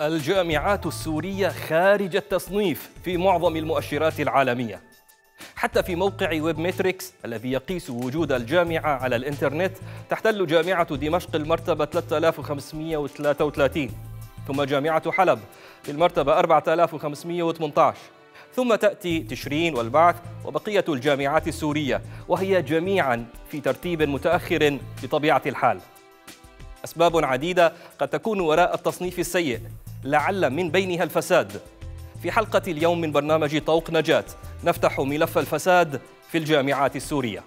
الجامعات السورية خارج التصنيف في معظم المؤشرات العالمية. حتى في موقع ويب ميتريكس الذي يقيس وجود الجامعة على الإنترنت، تحتل جامعة دمشق المرتبة 3533، ثم جامعة حلب في المرتبة 4518، ثم تأتي تشرين والبعث وبقية الجامعات السورية، وهي جميعاً في ترتيب متأخر بطبيعة الحال. أسباب عديدة قد تكون وراء التصنيف السيء، لعل من بينها الفساد. في حلقة اليوم من برنامج طوق نجاة نفتح ملف الفساد في الجامعات السورية.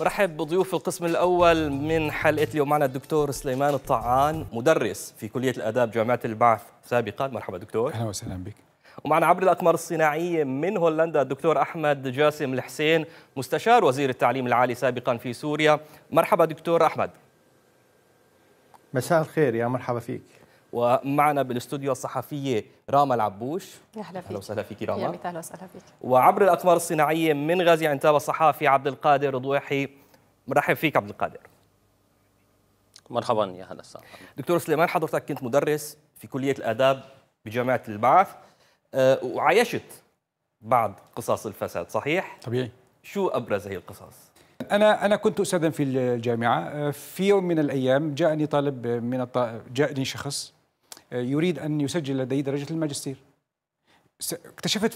أرحب بضيوف القسم الأول من حلقة اليوم. معنا الدكتور سليمان الطعان، مدرس في كلية الآداب جامعة البعث سابقا. مرحبا دكتور. أهلا وسهلا بك. ومعنا عبر الأقمار الصناعية من هولندا الدكتور أحمد جاسم الحسين، مستشار وزير التعليم العالي سابقا في سوريا. مرحبا دكتور أحمد. مساء الخير. يا مرحبا فيك. ومعنا بالاستوديو الصحفية راما العبوش. أهلا وسهلا فيك راما. أهلا وسهلا فيك. وعبر الأقمار الصناعية من غازي عنتاب الصحافي عبد القادر ضوحي. مرحب فيك عبد القادر. مرحبا. يا هلا وسهلا. دكتور سليمان، حضرتك كنت مدرس في كلية الآداب بجامعة البعث وعايشت بعض قصص الفساد، صحيح؟ طبيعي. شو أبرز هي القصص؟ أنا كنت أستاذن في الجامعة. في يوم من الأيام جاءني طالب جاءني شخص يريد أن يسجل لدي درجة الماجستير. اكتشفت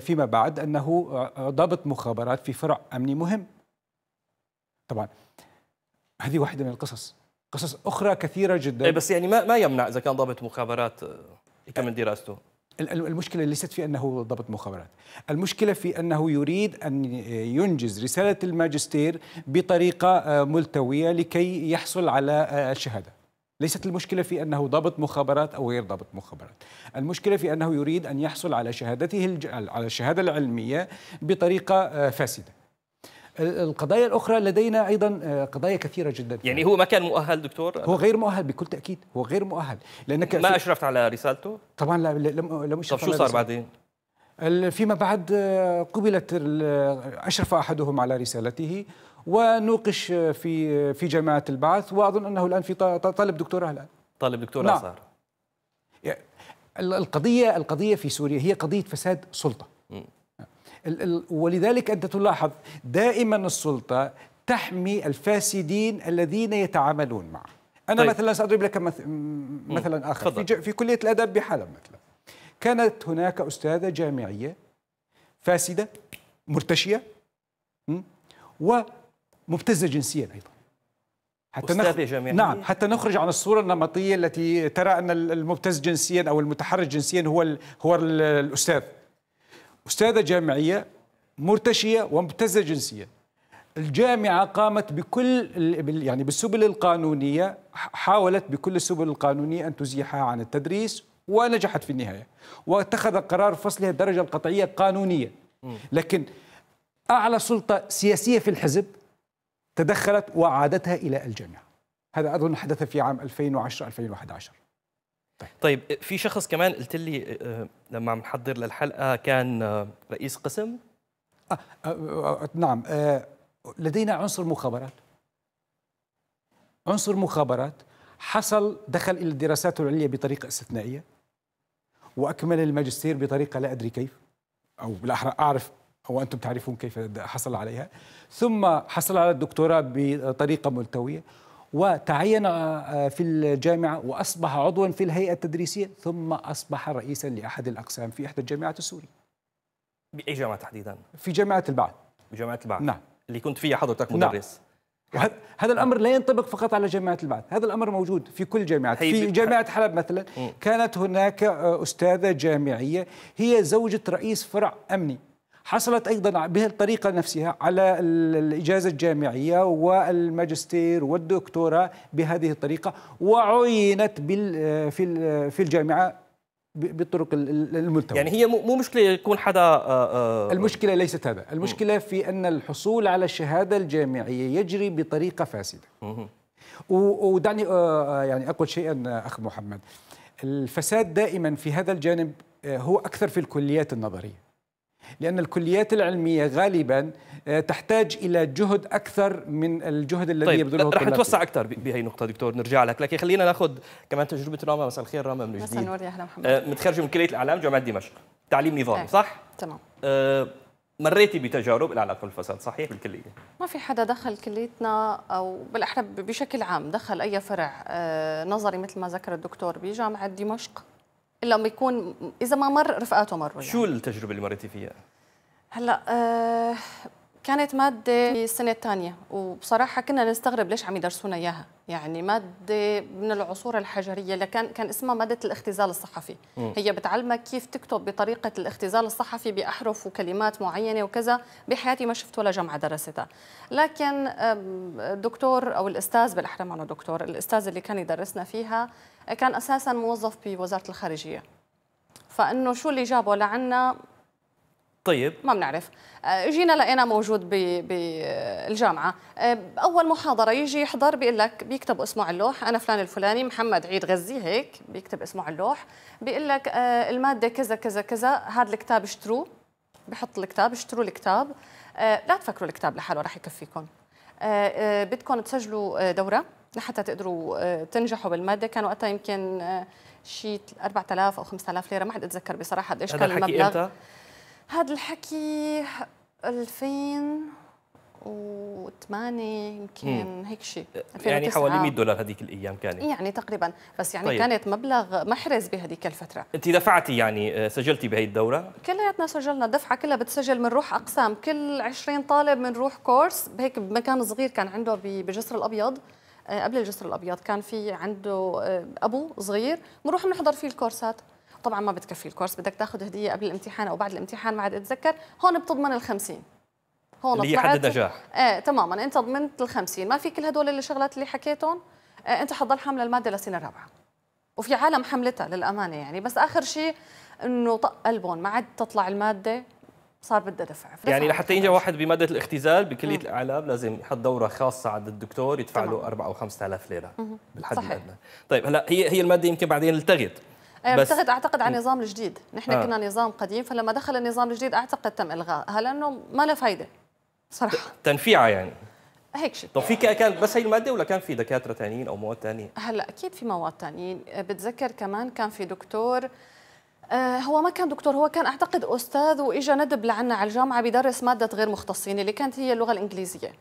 فيما بعد أنه ضابط مخابرات في فرع أمني مهم. طبعا هذه واحدة من القصص، قصص أخرى كثيرة جدا. بس يعني ما يمنع إذا كان ضابط مخابرات يكمل دراسته. المشكلة ليست في أنه ضابط مخابرات، المشكلة في أنه يريد أن ينجز رسالة الماجستير بطريقة ملتوية لكي يحصل على الشهادة. ليست المشكلة في أنه ضابط مخابرات أو غير ضابط مخابرات، المشكلة في أنه يريد أن يحصل على شهادته على الشهادة العلمية بطريقة فاسدة. القضايا الأخرى لدينا أيضا قضايا كثيرة جدا. يعني هو ما كان مؤهل دكتور؟ هو غير مؤهل بكل تأكيد، هو غير مؤهل. لأنك ما أشرفت على رسالته؟ طبعا لا، لم أشرف. طب شو صار بعدين؟ فيما بعد قبلت، أشرف أحدهم على رسالته ونوقش في جامعة البعث، وأظن أنه الآن في طالب دكتوراه الآن. طالب دكتوراه. نعم. صار القضية في سوريا هي قضية فساد سلطة. ولذلك أنت تلاحظ دائما السلطة تحمي الفاسدين الذين يتعاملون معه. أنا طيب. مثلا سأضرب لك مثلا آخر. في كلية الآداب بحلب مثلا كانت هناك أستاذة جامعية فاسدة مرتشية ومبتزة جنسيا أيضا. نعم، حتى نخرج عن الصورة النمطية التي ترى أن المبتز جنسيا أو المتحرش جنسيا هو الأستاذ. أستاذة جامعية مرتشية ومبتزة جنسيا. الجامعة قامت بالسبل القانونية، حاولت بكل السبل القانونية أن تزيحها عن التدريس ونجحت في النهاية، واتخذ قرار فصلها الدرجة القطعية قانونية. لكن أعلى سلطة سياسية في الحزب تدخلت وعادتها إلى الجامعة. هذا أظن حدث في عام 2010-2011. طيب في شخص كمان قلت لي لما عم نحضر للحلقة كان رئيس قسم. نعم. لدينا عنصر مخابرات. عنصر مخابرات دخل إلى الدراسات العليا بطريقة استثنائية وأكمل الماجستير بطريقة لا أدري كيف، أو بالأحرى أعرف أو أنتم تعرفون كيف حصل عليها، ثم حصل على الدكتوراه بطريقة ملتوية، وتعين في الجامعة وأصبح عضوا في الهيئة التدريسية، ثم أصبح رئيسا لأحد الأقسام في إحدى الجامعات السورية. بأي جامعة تحديدا؟ في جامعة البعث. بجامعة البعث. نعم. اللي كنت فيها حضرتك مدرس. نعم. هذا الأمر لا ينطبق فقط على جامعة البعث، هذا الأمر موجود في كل جامعات. في جامعة حلب مثلا كانت هناك أستاذة جامعية هي زوجة رئيس فرع أمني، حصلت أيضا بهذه الطريقة نفسها على الإجازة الجامعية والماجستير والدكتوراه بهذه الطريقة، وعينت في الجامعة بالطرق الملتوية. يعني هي مو مشكلة يكون حدا المشكلة ليست هذا، المشكلة في أن الحصول على الشهادة الجامعية يجري بطريقة فاسدة. ودعني يعني أقول شيئا أخ محمد، الفساد دائما في هذا الجانب هو أكثر في الكليات النظرية، لأن الكليات العلمية غالبا تحتاج إلى جهد أكثر من الجهد الذي يبذله. طيب رح نتوسع أكثر بهي النقطة دكتور، نرجع لك، لكن خلينا ناخذ كمان تجربة راما. مساء الخير راما، من جديد. مساء النور يا أهلا محمد. متخرجة من كلية الإعلام جامعة دمشق، تعليم نظامي صح؟ تمام. مريتي بتجارب العلاقة بالفساد صحيح بالكلية؟ ما في حدا دخل كليتنا أو بالأحرى بشكل عام دخل أي فرع نظري مثل ما ذكر الدكتور بجامعة دمشق إلا ما يكون، إذا ما مر رفقاته مروا. يعني شو التجربة اللي مريتي فيها؟ هلا كانت مادة بالسنة الثانية، وبصراحة كنا نستغرب ليش عم يدرسونا إياها، يعني مادة من العصور الحجرية، لكن كان اسمها مادة الاختزال الصحفي. هي بتعلمك كيف تكتب بطريقة الاختزال الصحفي بأحرف وكلمات معينة وكذا. بحياتي ما شفت ولا جامعة درستها، لكن الدكتور أو الأستاذ بالأحرى، معنا دكتور، الأستاذ اللي كان يدرسنا فيها كان أساساً موظف بوزارة الخارجية، فإنه شو اللي جابه لعنا طيب ما بنعرف. جينا لقينا موجود بالجامعه، اول محاضره يجي يحضر بيقول لك بيكتب اسمه على اللوح، انا فلان الفلاني محمد عيد غزي، هيك بيكتب اسمه على اللوح، بيقول لك الماده كذا كذا كذا، هذا الكتاب اشتروه، بحط الكتاب، اشتروا الكتاب، لا تفكروا الكتاب لحاله رح يكفيكم، بدكم تسجلوا دوره لحتى تقدروا تنجحوا بالماده. كان وقتها يمكن شيء 4000 او 5000 ليره، ما حد اتذكر بصراحه قد ايش كان المبلغ. هذا الحكي 2008 يمكن، هيك شيء، يعني حوالي $100 هذيك الايام كانت، يعني تقريبا، بس يعني طيب. كانت مبلغ محرز بهذيك الفتره. انت دفعتي يعني سجلتي بهي الدوره؟ كلياتنا سجلنا، الدفعه كلها بتسجل، بنروح اقسام، كل 20 طالب بنروح كورس، هيك بمكان صغير كان عنده بجسر الابيض، قبل الجسر الابيض كان في عنده ابو صغير، بنروح بنحضر فيه الكورسات. طبعا ما بتكفي الكورس، بدك تاخذ هديه قبل الامتحان او بعد الامتحان، ما عاد اتذكر. هون بتضمن ال50، هون اللي طلعت حد نجاح. تماما، انت ضمنت ال50، ما في كل هدول الشغلات اللي حكيتهم. انت حتضل حامله الماده لسنه رابعه، وفي عالم حملتها للامانه يعني، بس اخر شيء انه طق قلبهم، ما عاد تطلع الماده، صار بدها دفع. يعني لحتى ينجح واحد بماده الاختزال بكليه الاعلام لازم يحط دوره خاصه عند الدكتور، يدفع له 4 أو 5000 ليره بالحد الادنى. طيب هلا هي الماده يمكن بعدين التغت، بس اعتقد على النظام الجديد، نحن كنا نظام قديم، فلما دخل النظام الجديد اعتقد تم الغائها لانه ما لها فايده صراحه، تنفيعها يعني هيك شيء. طب في كان بس هي الماده ولا كان في دكاتره ثانيين او مواد ثانيه؟ هلا اكيد في مواد ثانيين، بتذكر كمان كان في دكتور، هو ما كان دكتور، هو كان اعتقد استاذ، واجا ندب لعنا على الجامعه بيدرس ماده غير مختصين اللي كانت هي اللغه الانجليزيه،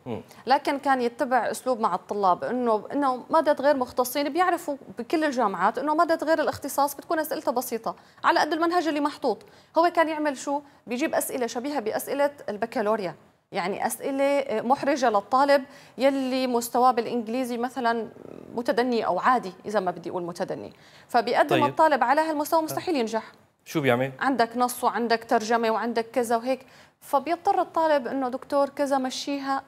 لكن كان يتبع اسلوب مع الطلاب انه ماده غير مختصين، بيعرفوا بكل الجامعات انه ماده غير الاختصاص بتكون اسئلتها بسيطه على قد المنهج اللي محطوط. هو كان يعمل شو؟ بيجيب اسئله شبيهه باسئله البكالوريا، يعني اسئله محرجه للطالب يلي مستواه بالانجليزي مثلا متدني او عادي، اذا ما بدي اقول متدني، فبيقدم طيب. الطالب على هالمستوى مستحيل ينجح. شو بيعمل؟ عندك نص وعندك ترجمه وعندك كذا وهيك، فبيضطر الطالب انه دكتور كذا مشيها.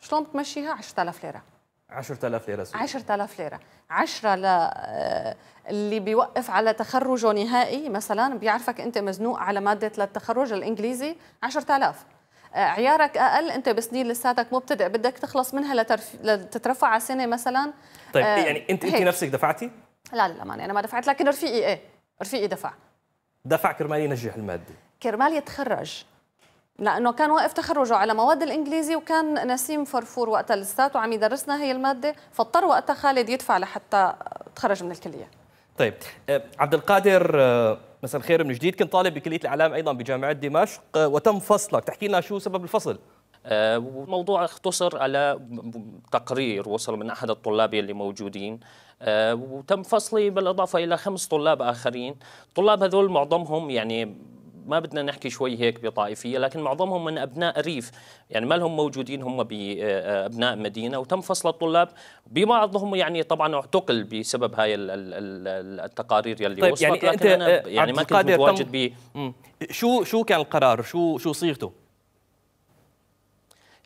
شلون بتمشيها؟ 10000 ليره. 10000 ليره سوري. 10000 ليره 10 اللي بيوقف على تخرجه نهائي مثلا، بيعرفك انت مزنوق على ماده للتخرج الانجليزي 10000. عيارك اقل، انت بسنين لساتك مبتدئ، بدك تخلص منها لتترفع على سنه مثلا. طيب يعني انت نفسك دفعتي؟ لا للامانه انا ما دفعت، لكن رفيقي رفيقي دفع كرمال ينجح الماده، كرمال يتخرج، لانه كان واقف تخرجه على مواد الانجليزي، وكان نسيم فرفور وقتها لساته عم يدرسنا هي الماده، فاضطر وقتها خالد يدفع لحتى تخرج من الكليه. طيب عبد القادر مساء الخير من جديد، كنت طالب بكليه الاعلام ايضا بجامعه دمشق وتم فصلك، تحكي لنا شو سبب الفصل؟ الموضوع اختصر على تقرير وصل من احد الطلاب اللي موجودين، وتم فصلي بالاضافه الى 5 طلاب اخرين. الطلاب هذول معظمهم يعني ما بدنا نحكي شوي هيك بطائفيه، لكن معظمهم من ابناء الريف، يعني ما لهم موجودين هم بابناء مدينه، وتم فصل الطلاب ببعضهم، يعني طبعا اعتقل بسبب هاي التقارير يلي طيب وصلت. يعني لكن انت أنا يعني ما كنت متواجد ب شو كان القرار؟ شو صيغته؟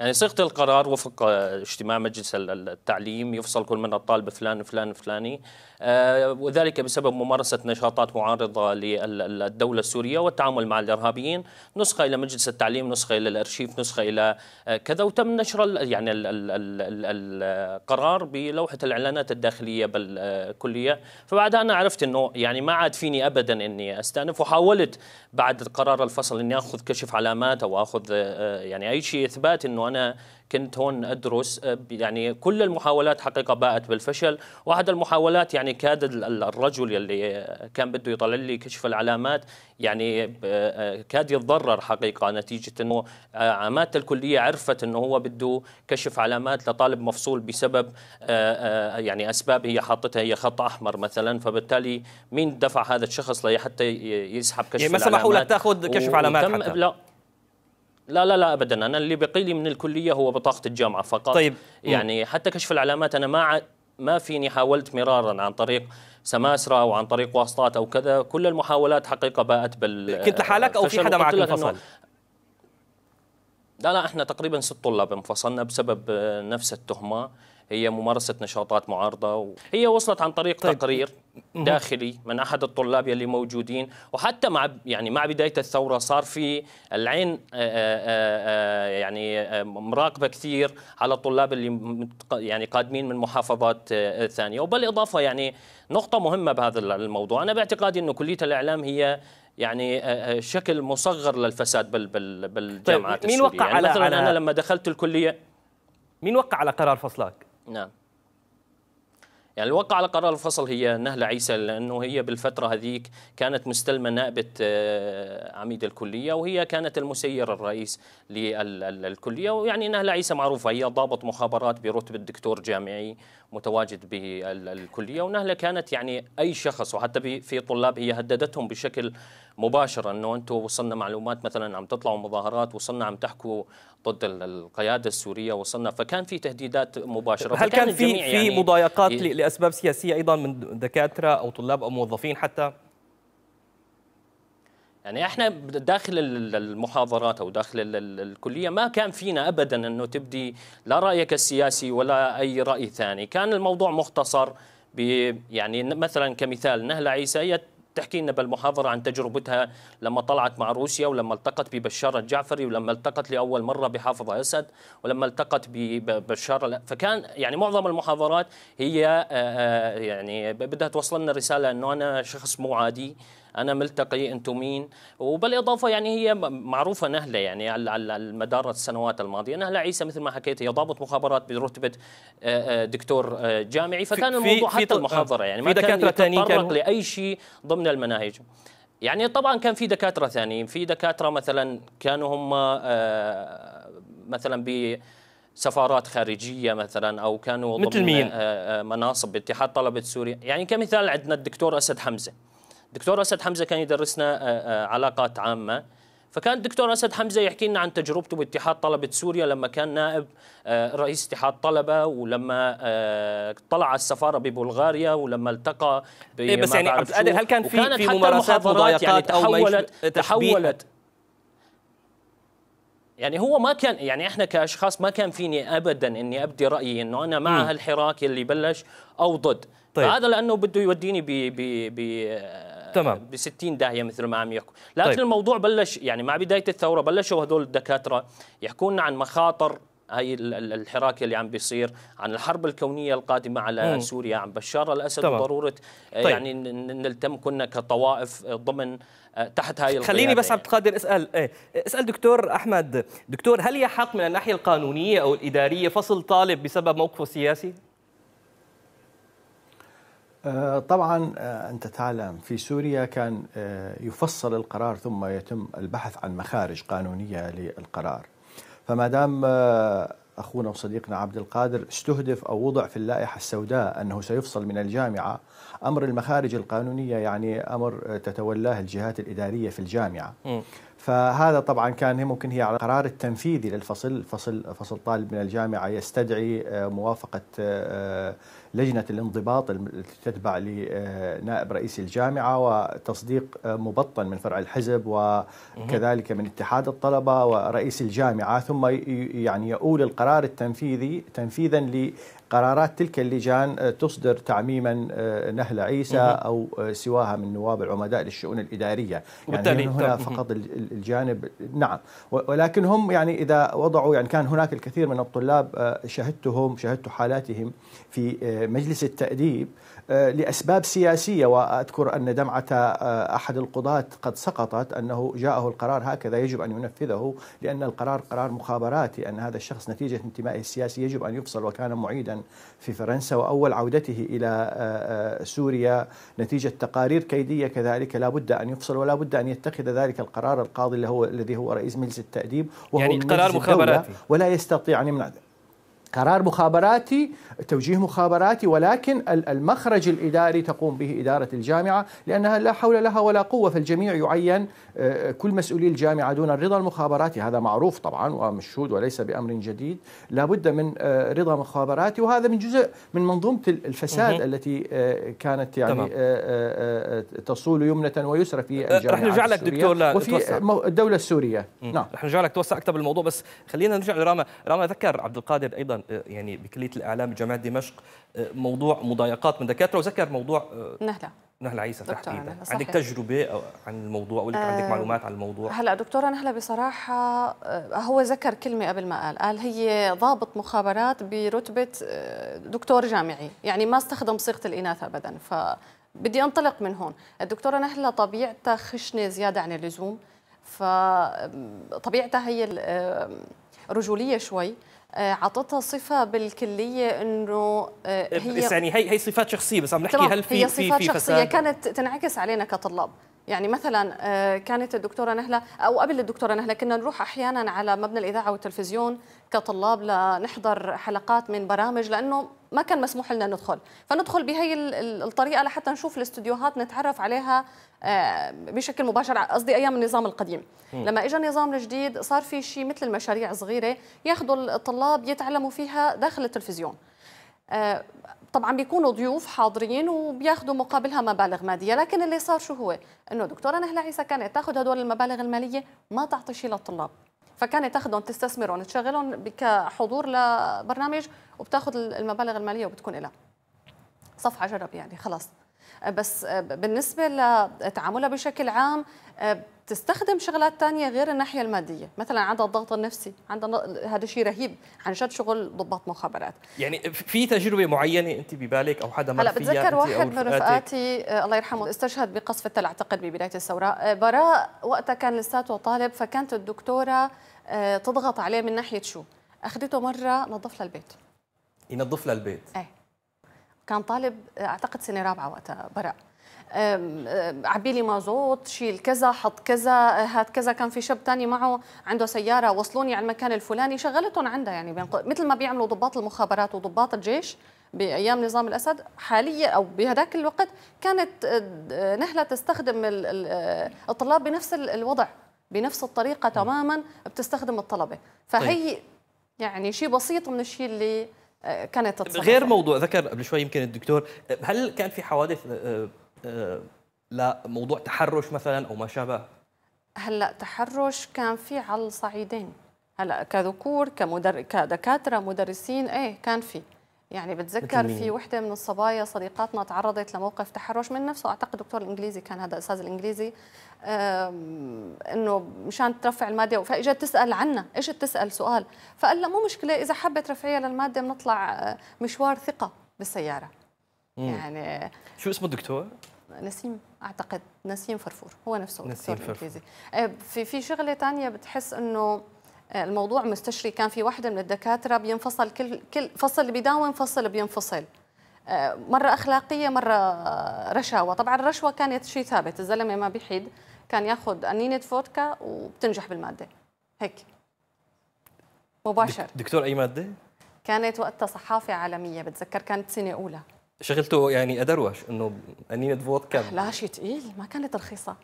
يعني صيغة القرار وفق اجتماع مجلس التعليم يفصل كل من الطالب فلان فلان فلاني، وذلك بسبب ممارسة نشاطات معارضة للدولة السورية والتعامل مع الإرهابيين، نسخة إلى مجلس التعليم، نسخة إلى الأرشيف، نسخة إلى كذا، وتم نشر يعني القرار بلوحة الإعلانات الداخلية بالكلية. فبعدها أنا عرفت أنه يعني ما عاد فيني أبدا أني أستأنف، وحاولت بعد قرار الفصل أني أخذ كشف علامات أو أخذ يعني أي شيء إثبات أنه أنا كنت هون أدرس. يعني كل المحاولات حقيقة باءت بالفشل. واحد المحاولات يعني كاد الرجل اللي كان بده يطلع لي كشف العلامات يعني كاد يتضرر حقيقة، نتيجة أنه عامات الكلية عرفت أنه هو بده كشف علامات لطالب مفصول بسبب يعني أسباب هي حاطتها هي خط أحمر مثلا، فبالتالي مين دفع هذا الشخص حتى يسحب كشف العلامات؟ يعني ما سمحوا لك تأخذ كشف علامات حتى؟ لا ابدا، انا اللي بقي لي من الكليه هو بطاقه الجامعه فقط. طيب. يعني حتى كشف العلامات انا ما فيني، حاولت مرارا عن طريق سماسره او عن طريق واسطات او كذا، كل المحاولات حقيقه باءت بال. كنت لحالك او في حدا معك انفصل؟ لا احنا تقريبا 6 طلاب انفصلنا بسبب نفس التهمه، هي ممارسه نشاطات معارضه، هي وصلت عن طريق طيب. تقرير داخلي من احد الطلاب يلي موجودين. وحتى مع بدايه الثوره صار في العين يعني مراقبه كثير على الطلاب اللي يعني قادمين من محافظات ثانيه. وبالاضافه يعني نقطه مهمه بهذا الموضوع، انا باعتقادي انه كليه الاعلام هي يعني شكل مصغر للفساد بالجامعات السوريه. مين وقع يعني مثلا انا لما دخلت الكليه مين وقع على قرار فصلك؟ نعم، يعني اللي وقع على قرار الفصل هي نهلة عيسى، لأنه هي بالفترة هذيك كانت مستلمة نائبة عميد الكلية، وهي كانت المسير الرئيس للكلية. ويعني نهلة عيسى معروفة، هي ضابط مخابرات برتبة دكتور جامعي متواجد بالكلية. ونهلة كانت يعني أي شخص، وحتى في طلاب هي هددتهم بشكل مباشر أنه أنتم وصلنا معلومات مثلا عم تطلعوا مظاهرات، وصلنا عم تحكوا ضد القيادة السورية، وصلنا، فكان في تهديدات مباشرة. هل كان في مضايقات لأسباب سياسية أيضا من دكاترة أو طلاب أو موظفين حتى؟ يعني احنا داخل المحاضرات او داخل الكليه ما كان فينا ابدا انه تبدي لا رايك السياسي ولا اي راي ثاني، كان الموضوع مختصر يعني مثلا كمثال نهله عيسى هي تحكي لنا بالمحاضره عن تجربتها لما طلعت مع روسيا، ولما التقت ببشار الجعفري، ولما التقت لاول مره بحافظ اسد، ولما التقت ببشار. فكان يعني معظم المحاضرات هي يعني بدها توصل لنا رساله انه انا شخص مو عادي، أنا ملتقي، أنتم مين؟ وبالإضافة يعني هي معروفة نهلة يعني على مدار السنوات الماضية، نهلة عيسى مثل ما حكيت هي ضابط مخابرات برتبة دكتور جامعي، فكان الموضوع حتى المحاضرة يعني ما كان يتطرق لأي شيء ضمن المناهج. يعني طبعا كان في دكاترة ثانيين، في دكاترة مثلا كانوا هم مثلا سفارات خارجية مثلا، أو كانوا ضمن مناصب باتحاد طلبة سوريا. يعني كمثال عندنا الدكتور أسد حمزه، دكتور أسد حمزه كان يدرسنا علاقات عامة، فكان الدكتور أسد حمزه يحكي لنا عن تجربته باتحاد طلبة سوريا لما كان نائب رئيس اتحاد طلبة، ولما طلع على السفارة ببلغاريا، ولما التقى بس يعني عبد القادر هل كان في ممارسات مضايقات يعني تحولت يعني هو ما كان يعني احنا كاشخاص ما كان فيني ابدا اني ابدي رايي انه انا مع هالحراك اللي بلش او ضد. طيب. هذا لانه بده يوديني ب 60 داهيه مثل ما عم يحكوا، لكن طيب. الموضوع بلش يعني مع بدايه الثوره بلشوا هذول الدكاتره يحكوا لنا عن مخاطر هاي الحراك اللي عم بيصير، عن الحرب الكونيه القادمه على سوريا، عن بشار الاسد وضروره طيب. يعني نلتم كنا كطوائف ضمن تحت هاي. خليني بس عبد القادر اسال دكتور احمد، دكتور هل يحق من الناحيه القانونيه او الاداريه فصل طالب بسبب موقفه السياسي؟ طبعا انت تعلم في سوريا كان يفصل القرار ثم يتم البحث عن مخارج قانونيه للقرار، فما دام أخونا وصديقنا عبد القادر استهدف أو وضع في اللائحة السوداء أنه سيفصل من الجامعة. أمر المخارج القانونية يعني أمر تتولاه الجهات الإدارية في الجامعة. فهذا طبعا كان ممكن هي على القرار التنفيذي للفصل. فصل طالب من الجامعة يستدعي موافقة لجنة الانضباط التي تتبع لنائب رئيس الجامعة وتصديق مبطن من فرع الحزب وكذلك من اتحاد الطلبة ورئيس الجامعة، ثم يعني يؤول القرار التنفيذي تنفيذا لقرارات تلك اللجان تصدر تعميما نهلة عيسى أو سواها من نواب العمداء للشؤون الإدارية. يعني هنا فقط الجانب نعم، ولكن هم يعني إذا وضعوا يعني كان هناك الكثير من الطلاب شهدت حالاتهم في مجلس التأديب لأسباب سياسية. وأذكر أن دمعة أحد القضاة قد سقطت أنه جاءه القرار هكذا يجب أن ينفذه لأن القرار قرار مخابراتي أن هذا الشخص نتيجة انتمائه السياسي يجب أن يفصل، وكان معيدا في فرنسا وأول عودته إلى سوريا نتيجة تقارير كيدية كذلك لا بد أن يفصل ولا بد أن يتخذ ذلك القرار القاضي الذي هو رئيس مجلس التأديب وهو يعني قرار مخابراتي ولا يستطيع أن يمنع. قرار مخابراتي، توجيه مخابراتي، ولكن المخرج الإداري تقوم به إدارة الجامعة لأنها لا حول لها ولا قوة، فالجميع يعين كل مسؤولي الجامعة دون الرضا المخابراتي. هذا معروف طبعا ومشهود وليس بأمر جديد، لا بد من رضا مخابراتي، وهذا من جزء من منظومة الفساد التي كانت يعني تصول يمنة ويسرى في الجامعة رح نرجع لك دكتور وفي الدولة السورية. نعم رح نرجع لك توسع أكثر بالموضوع، بس خلينا نرجع لراما. راما ذكر عبد القادر أيضا يعني بكلية الإعلام بجامعة دمشق موضوع مضايقات من دكاترة، وذكر موضوع نهلة عيسى تحديدا. عندك تجربة عن الموضوع ولا عندك معلومات عن الموضوع؟ هلا دكتورة نهلة بصراحة هو ذكر كلمة قبل ما قال هي ضابط مخابرات برتبة دكتور جامعي، يعني ما استخدم صيغة الإناث أبدا. فبدي أنطلق من هون. الدكتورة نهلة طبيعتها خشنة زيادة عن اللزوم، فطبيعتها هي رجولية شوي، عطتها صفه بالكليه انه هي يعني هي صفات شخصيه، بس عم نحكي هل في صفات شخصيه كانت تنعكس علينا كطلاب. يعني مثلا كانت الدكتوره نهله او قبل الدكتوره نهله كنا نروح احيانا على مبنى الاذاعه والتلفزيون كطلاب لنحضر حلقات من برامج لانه ما كان مسموح لنا ندخل، فندخل بهي الطريقه لحتى نشوف الاستديوهات نتعرف عليها بشكل مباشر. قصدي ايام النظام القديم. لما اجى النظام الجديد صار في شيء مثل المشاريع صغيره ياخذوا الطلاب يتعلموا فيها داخل التلفزيون. طبعا بيكونوا ضيوف حاضرين وبياخذوا مقابلها مبالغ ماديه، لكن اللي صار شو هو انه دكتوره نهله عيسى كانت تاخذ هدول المبالغ الماليه ما تعطي شيء للطلاب، فكانت تاخذهم تستثمرهم تشغلهم كحضور لبرنامج وبتاخذ المبالغ الماليه وبتكون لها صفعه جرب يعني خلاص. بس بالنسبه لتعاملها بشكل عام تستخدم شغلات تانية غير الناحية المادية، مثلا عندها الضغط النفسي، عندها هذا شيء رهيب، عن جد شغل ضباط مخابرات. يعني في تجربة معينة أنت ببالك أو حدا هلا بتذكر واحد من رفقاتي الله يرحمه استشهد بقصف التل أعتقد ببداية الثورة. براء وقتها كان لساته طالب، فكانت الدكتورة تضغط عليه من ناحية شو؟ أخذته مرة نظف للبيت. ينظف للبيت؟ إيه. كان طالب أعتقد سنة رابعة وقتها براء. عبيلي مازوت، شيل كذا، حط كذا، هات كذا. كان في شاب ثاني معه عنده سياره، وصلوني على المكان الفلاني، شغلتهم عندها يعني مثل ما بيعملوا ضباط المخابرات وضباط الجيش بايام نظام الاسد. حاليا او بهذاك الوقت كانت نهله تستخدم الطلاب بنفس الوضع بنفس الطريقه تماما بتستخدم الطلبه. فهي يعني شيء بسيط من الشيء اللي كانت تتصرف غير موضوع ذكر قبل شوي يمكن الدكتور. هل كان في حوادث لا موضوع تحرش مثلا او ما شابه؟ هلا تحرش كان في على الصعيدين، هلا كذكور كدكاتره مدرسين. ايه كان في يعني بتذكر في وحده من الصبايا صديقاتنا تعرضت لموقف تحرش من نفسه، اعتقد دكتور الانجليزي كان هذا استاذ الانجليزي، انه مشان ترفع الماده فاجت تسال عنا، اجت تسال سؤال فقال لها مو مشكله اذا حبت رفعيه للماده بنطلع مشوار ثقه بالسياره. يعني شو اسمه الدكتور؟ نسيم اعتقد نسيم فرفور، هو نفسه نسيم فرفور. في شغله ثانيه بتحس انه الموضوع مستشري. كان في وحده من الدكاتره بينفصل كل فصل بيداوم فصل بينفصل، مره اخلاقيه مره رشاوى. طبعا الرشوه كانت شيء ثابت، الزلمه ما بيحيد، كان ياخذ قنينه فودكا وبتنجح بالماده هيك. مباشر. دكتور أي مادة؟ كانت وقتها صحافة عالمية، بتذكر كانت سنة أولى. شغلته يعني أدروش إنه قنينة فودكا؟ لا شيء ثقيل، ما كانت رخيصة،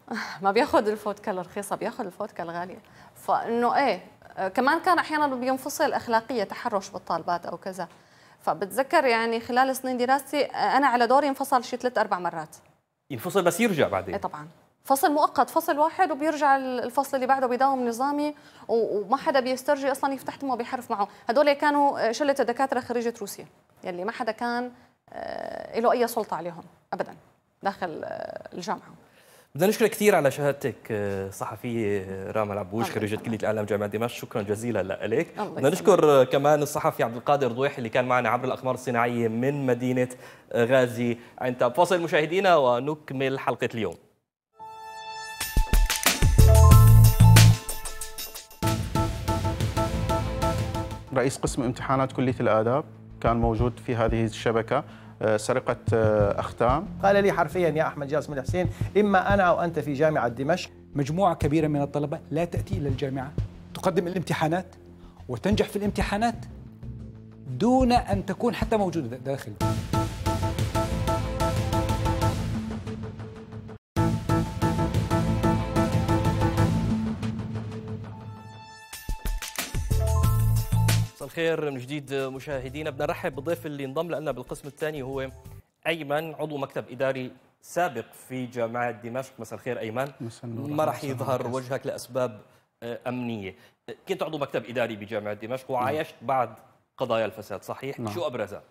ما بياخذ الفودكا الرخيصة، بياخذ الفودكا الغالية، فإنه إيه كمان كان أحيانا بينفصل أخلاقية تحرش بالطالبات أو كذا، فبتذكر يعني خلال سنين دراستي أنا على دوري انفصل شيء 3-4 مرات. ينفصل بس يرجع بعدين؟ إيه طبعا، فصل مؤقت، فصل واحد وبيرجع الفصل اللي بعده بيداوم نظامي، وما حدا بيسترجي أصلا يفتح تمه وبيحرف معه. هدول كانوا شلة الدكاترة خريجة روسيا يلي ما حدا كان له أي سلطة عليهم أبدا داخل الجامعة. بدنا نشكرك كثير على شهادتك الصحفية راما العبوش خريجة كلية الإعلام جامعة دمشق، شكرا جزيلا لك. بدنا نشكر كمان الصحفي عبد القادر ضوحي اللي كان معنا عبر الأقمار الصناعية من مدينة غازي عنتاب. فاصل مشاهدينا ونكمل حلقة اليوم. رئيس قسم امتحانات كلية الآداب كان موجود في هذه الشبكة، سرقة أختام. قال لي حرفيا يا أحمد جاسم الحسين، إما أنا أو أنت في جامعة دمشق. مجموعة كبيرة من الطلبة لا تأتي إلى الجامعة، تقدم الامتحانات وتنجح في الامتحانات دون أن تكون حتى موجودة داخل. خير من جديد مشاهدينا، بدنا نرحب بالضيف اللي انضم لنا بالقسم الثاني، هو أيمن عضو مكتب إداري سابق في جامعة دمشق. مساء الخير أيمن. ما راح يظهر وجهك لأسباب أمنية. كنت عضو مكتب إداري بجامعة دمشق وعايشت بعض قضايا الفساد، صحيح؟ نعم. شو أبرزها؟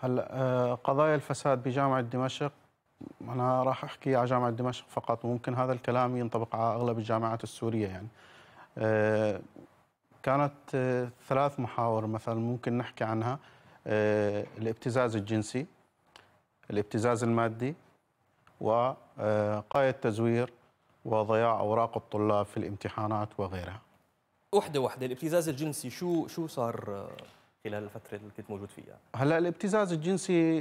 هلا قضايا الفساد بجامعة دمشق، أنا راح أحكي على جامعة دمشق فقط، وممكن هذا الكلام ينطبق على أغلب الجامعات السورية. يعني كانت 3 محاور مثلا ممكن نحكي عنها: الابتزاز الجنسي، الابتزاز المادي، وقاية تزوير وضياع أوراق الطلاب في الامتحانات وغيرها. وحدة وحدة، الابتزاز الجنسي شو صار خلال الفترة اللي كنت موجود فيها؟ هلا الابتزاز الجنسي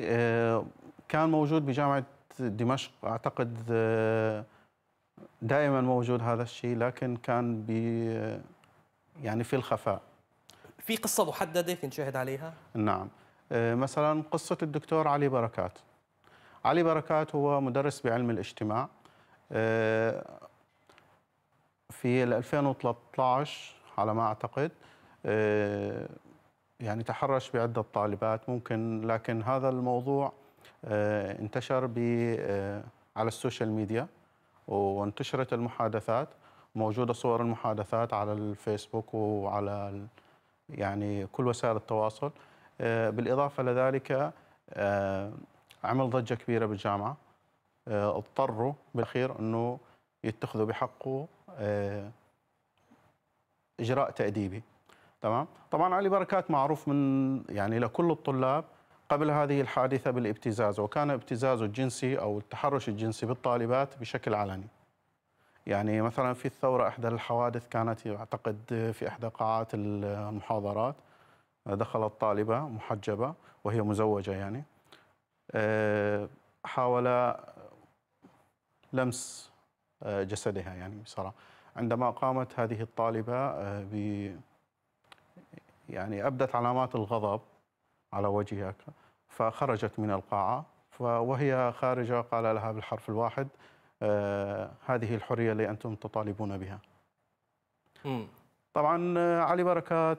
كان موجود بجامعة دمشق، أعتقد دائما موجود هذا الشيء، لكن كان يعني في الخفاء. في قصة محددة كنت شاهد عليها؟ نعم، مثلا قصة الدكتور علي بركات. علي بركات هو مدرس بعلم الاجتماع. في 2013 على ما أعتقد يعني تحرش بعدة طالبات ممكن، لكن هذا الموضوع انتشر على السوشيال ميديا وانتشرت المحادثات، موجودة صور المحادثات على الفيسبوك وعلى يعني كل وسائل التواصل. بالإضافة لذلك عمل ضجة كبيرة بالجامعة، اضطروا بالأخير أنه يتخذوا بحقه إجراء تأديبي. تمام؟ طبعا علي بركات معروف من يعني لكل الطلاب قبل هذه الحادثة بالابتزاز، وكان ابتزازه الجنسي أو التحرش الجنسي بالطالبات بشكل علني. يعني مثلا في الثورة إحدى الحوادث كانت أعتقد في إحدى قاعات المحاضرات، دخلت طالبة محجبة وهي مزوجة يعني، حاول لمس جسدها يعني بصراحة. عندما قامت هذه الطالبة يعني أبدت علامات الغضب على وجهها فخرجت من القاعة، وهي خارجة قال لها بالحرف الواحد: هذه الحرية اللي أنتم تطالبون بها. طبعا علي بركات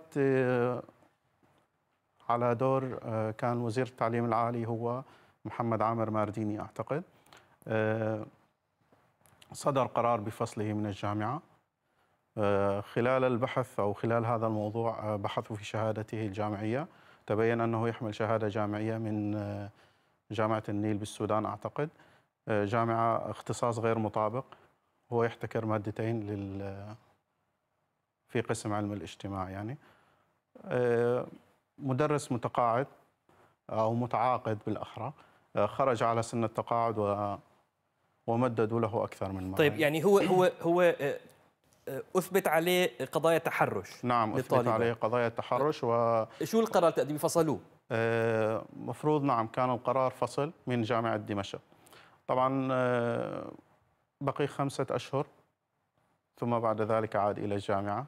على دور كان وزير التعليم العالي هو محمد عامر مارديني أعتقد، صدر قرار بفصله من الجامعة. خلال البحث أو خلال هذا الموضوع بحثوا في شهادته الجامعية، تبين أنه يحمل شهادة جامعية من جامعة النيل بالسودان أعتقد، جامعة اختصاص غير مطابق. هو يحتكر مادتين في قسم علم الاجتماع، يعني مدرس متقاعد أو متعاقد بالأحرى، خرج على سن التقاعد ومددوا له أكثر من مرة. طيب يعني هو أثبت عليه قضايا تحرش؟ نعم أثبت عليه قضايا تحرش. شو القرار التأديبي، فصلوه؟ مفروض نعم كان القرار فصل من جامعة دمشق. طبعا بقي 5 أشهر ثم بعد ذلك عاد إلى الجامعة.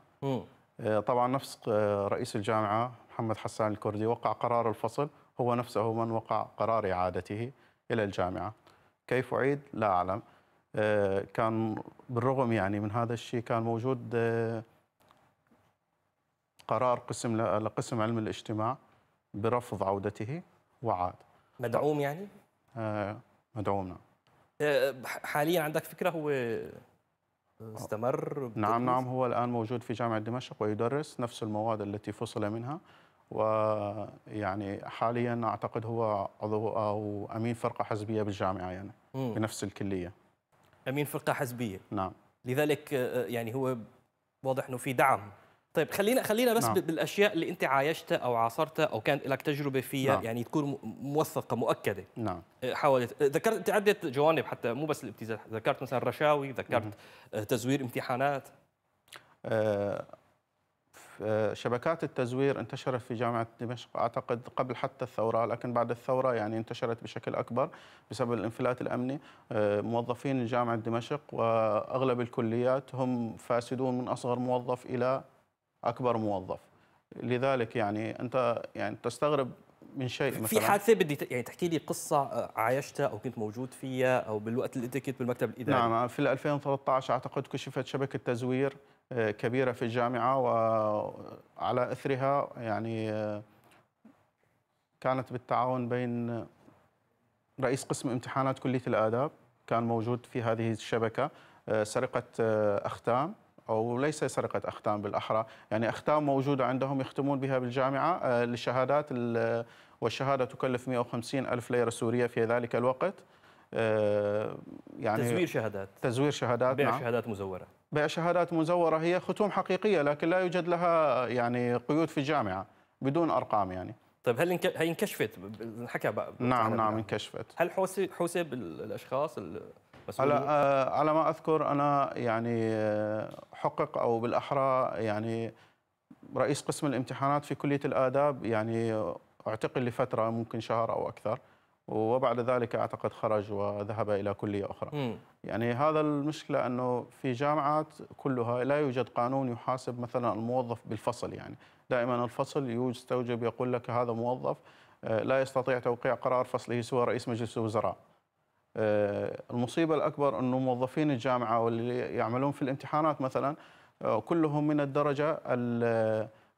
طبعا نفس رئيس الجامعة محمد حسان الكردي وقع قرار الفصل، هو نفسه من وقع قرار إعادته إلى الجامعة. كيف أعيد؟ لا أعلم. كان بالرغم يعني من هذا الشيء كان موجود قرار قسم لقسم علم الاجتماع برفض عودته وعاد. مدعوم يعني؟ مدعوم نعم. حاليا عندك فكرة هو استمر؟ نعم هو الآن موجود في جامعة دمشق ويدرس نفس المواد التي فصل منها، ويعني حاليا أعتقد هو عضو أو أمين فرقة حزبية بالجامعة يعني بنفس الكلية. أمين فرقة حزبية؟ نعم. لذلك يعني هو واضح أنه في دعم. طيب خلينا بس نعم. بالأشياء اللي أنت عايشتها أو عاصرتها أو كان لك تجربة فيها نعم. يعني تكون موثقة مؤكدة. نعم. حاولت ذكرت عدة جوانب حتى مو بس الابتزاز، ذكرت مثلا رشاوي، ذكرت تزوير امتحانات. شبكات التزوير انتشرت في جامعة دمشق أعتقد قبل حتى الثورة، لكن بعد الثورة يعني انتشرت بشكل أكبر بسبب الانفلات الأمني. موظفين جامعة دمشق وأغلب الكليات هم فاسدون من أصغر موظف إلى أكبر موظف، لذلك يعني أنت يعني تستغرب من شيء. مثلا في حادثة بدي يعني تحكي لي قصة عايشتها أو كنت موجود فيها أو بالوقت اللي أنت كنت بالمكتب الإداري؟ نعم في 2013 أعتقد كشفت شبكة تزوير كبيرة في الجامعة، وعلى أثرها يعني كانت بالتعاون بين رئيس قسم امتحانات كلية الآداب كان موجود في هذه الشبكة سرقة أختام، أو ليس سرقة أختام بالأحرى، يعني أختام موجودة عندهم يختمون بها بالجامعة للشهادات، والشهادة تكلف 150 ألف ليرة سورية في ذلك الوقت. يعني تزوير شهادات بيع نعم. شهادات مزورة، بيع شهادات مزورة، هي ختوم حقيقية لكن لا يوجد لها يعني قيود في الجامعة بدون أرقام يعني. طيب هل هي انكشفت؟ حكى نعم انكشفت. هل حوسب الأشخاص على ما أذكر أنا يعني حقق، أو بالأحرى يعني رئيس قسم الامتحانات في كلية الآداب يعني اعتقل لفترة ممكن شهر أو أكثر، وبعد ذلك أعتقد خرج وذهب إلى كلية أخرى. يعني هذا المشكلة أنه في جامعات كلها لا يوجد قانون يحاسب مثلا الموظف بالفصل، يعني دائما الفصل يستوجب يقول لك هذا موظف لا يستطيع توقيع قرار فصله سوى رئيس مجلس الوزراء. المصيبة الأكبر أنه موظفين الجامعة واللي يعملون في الامتحانات مثلا كلهم من الدرجة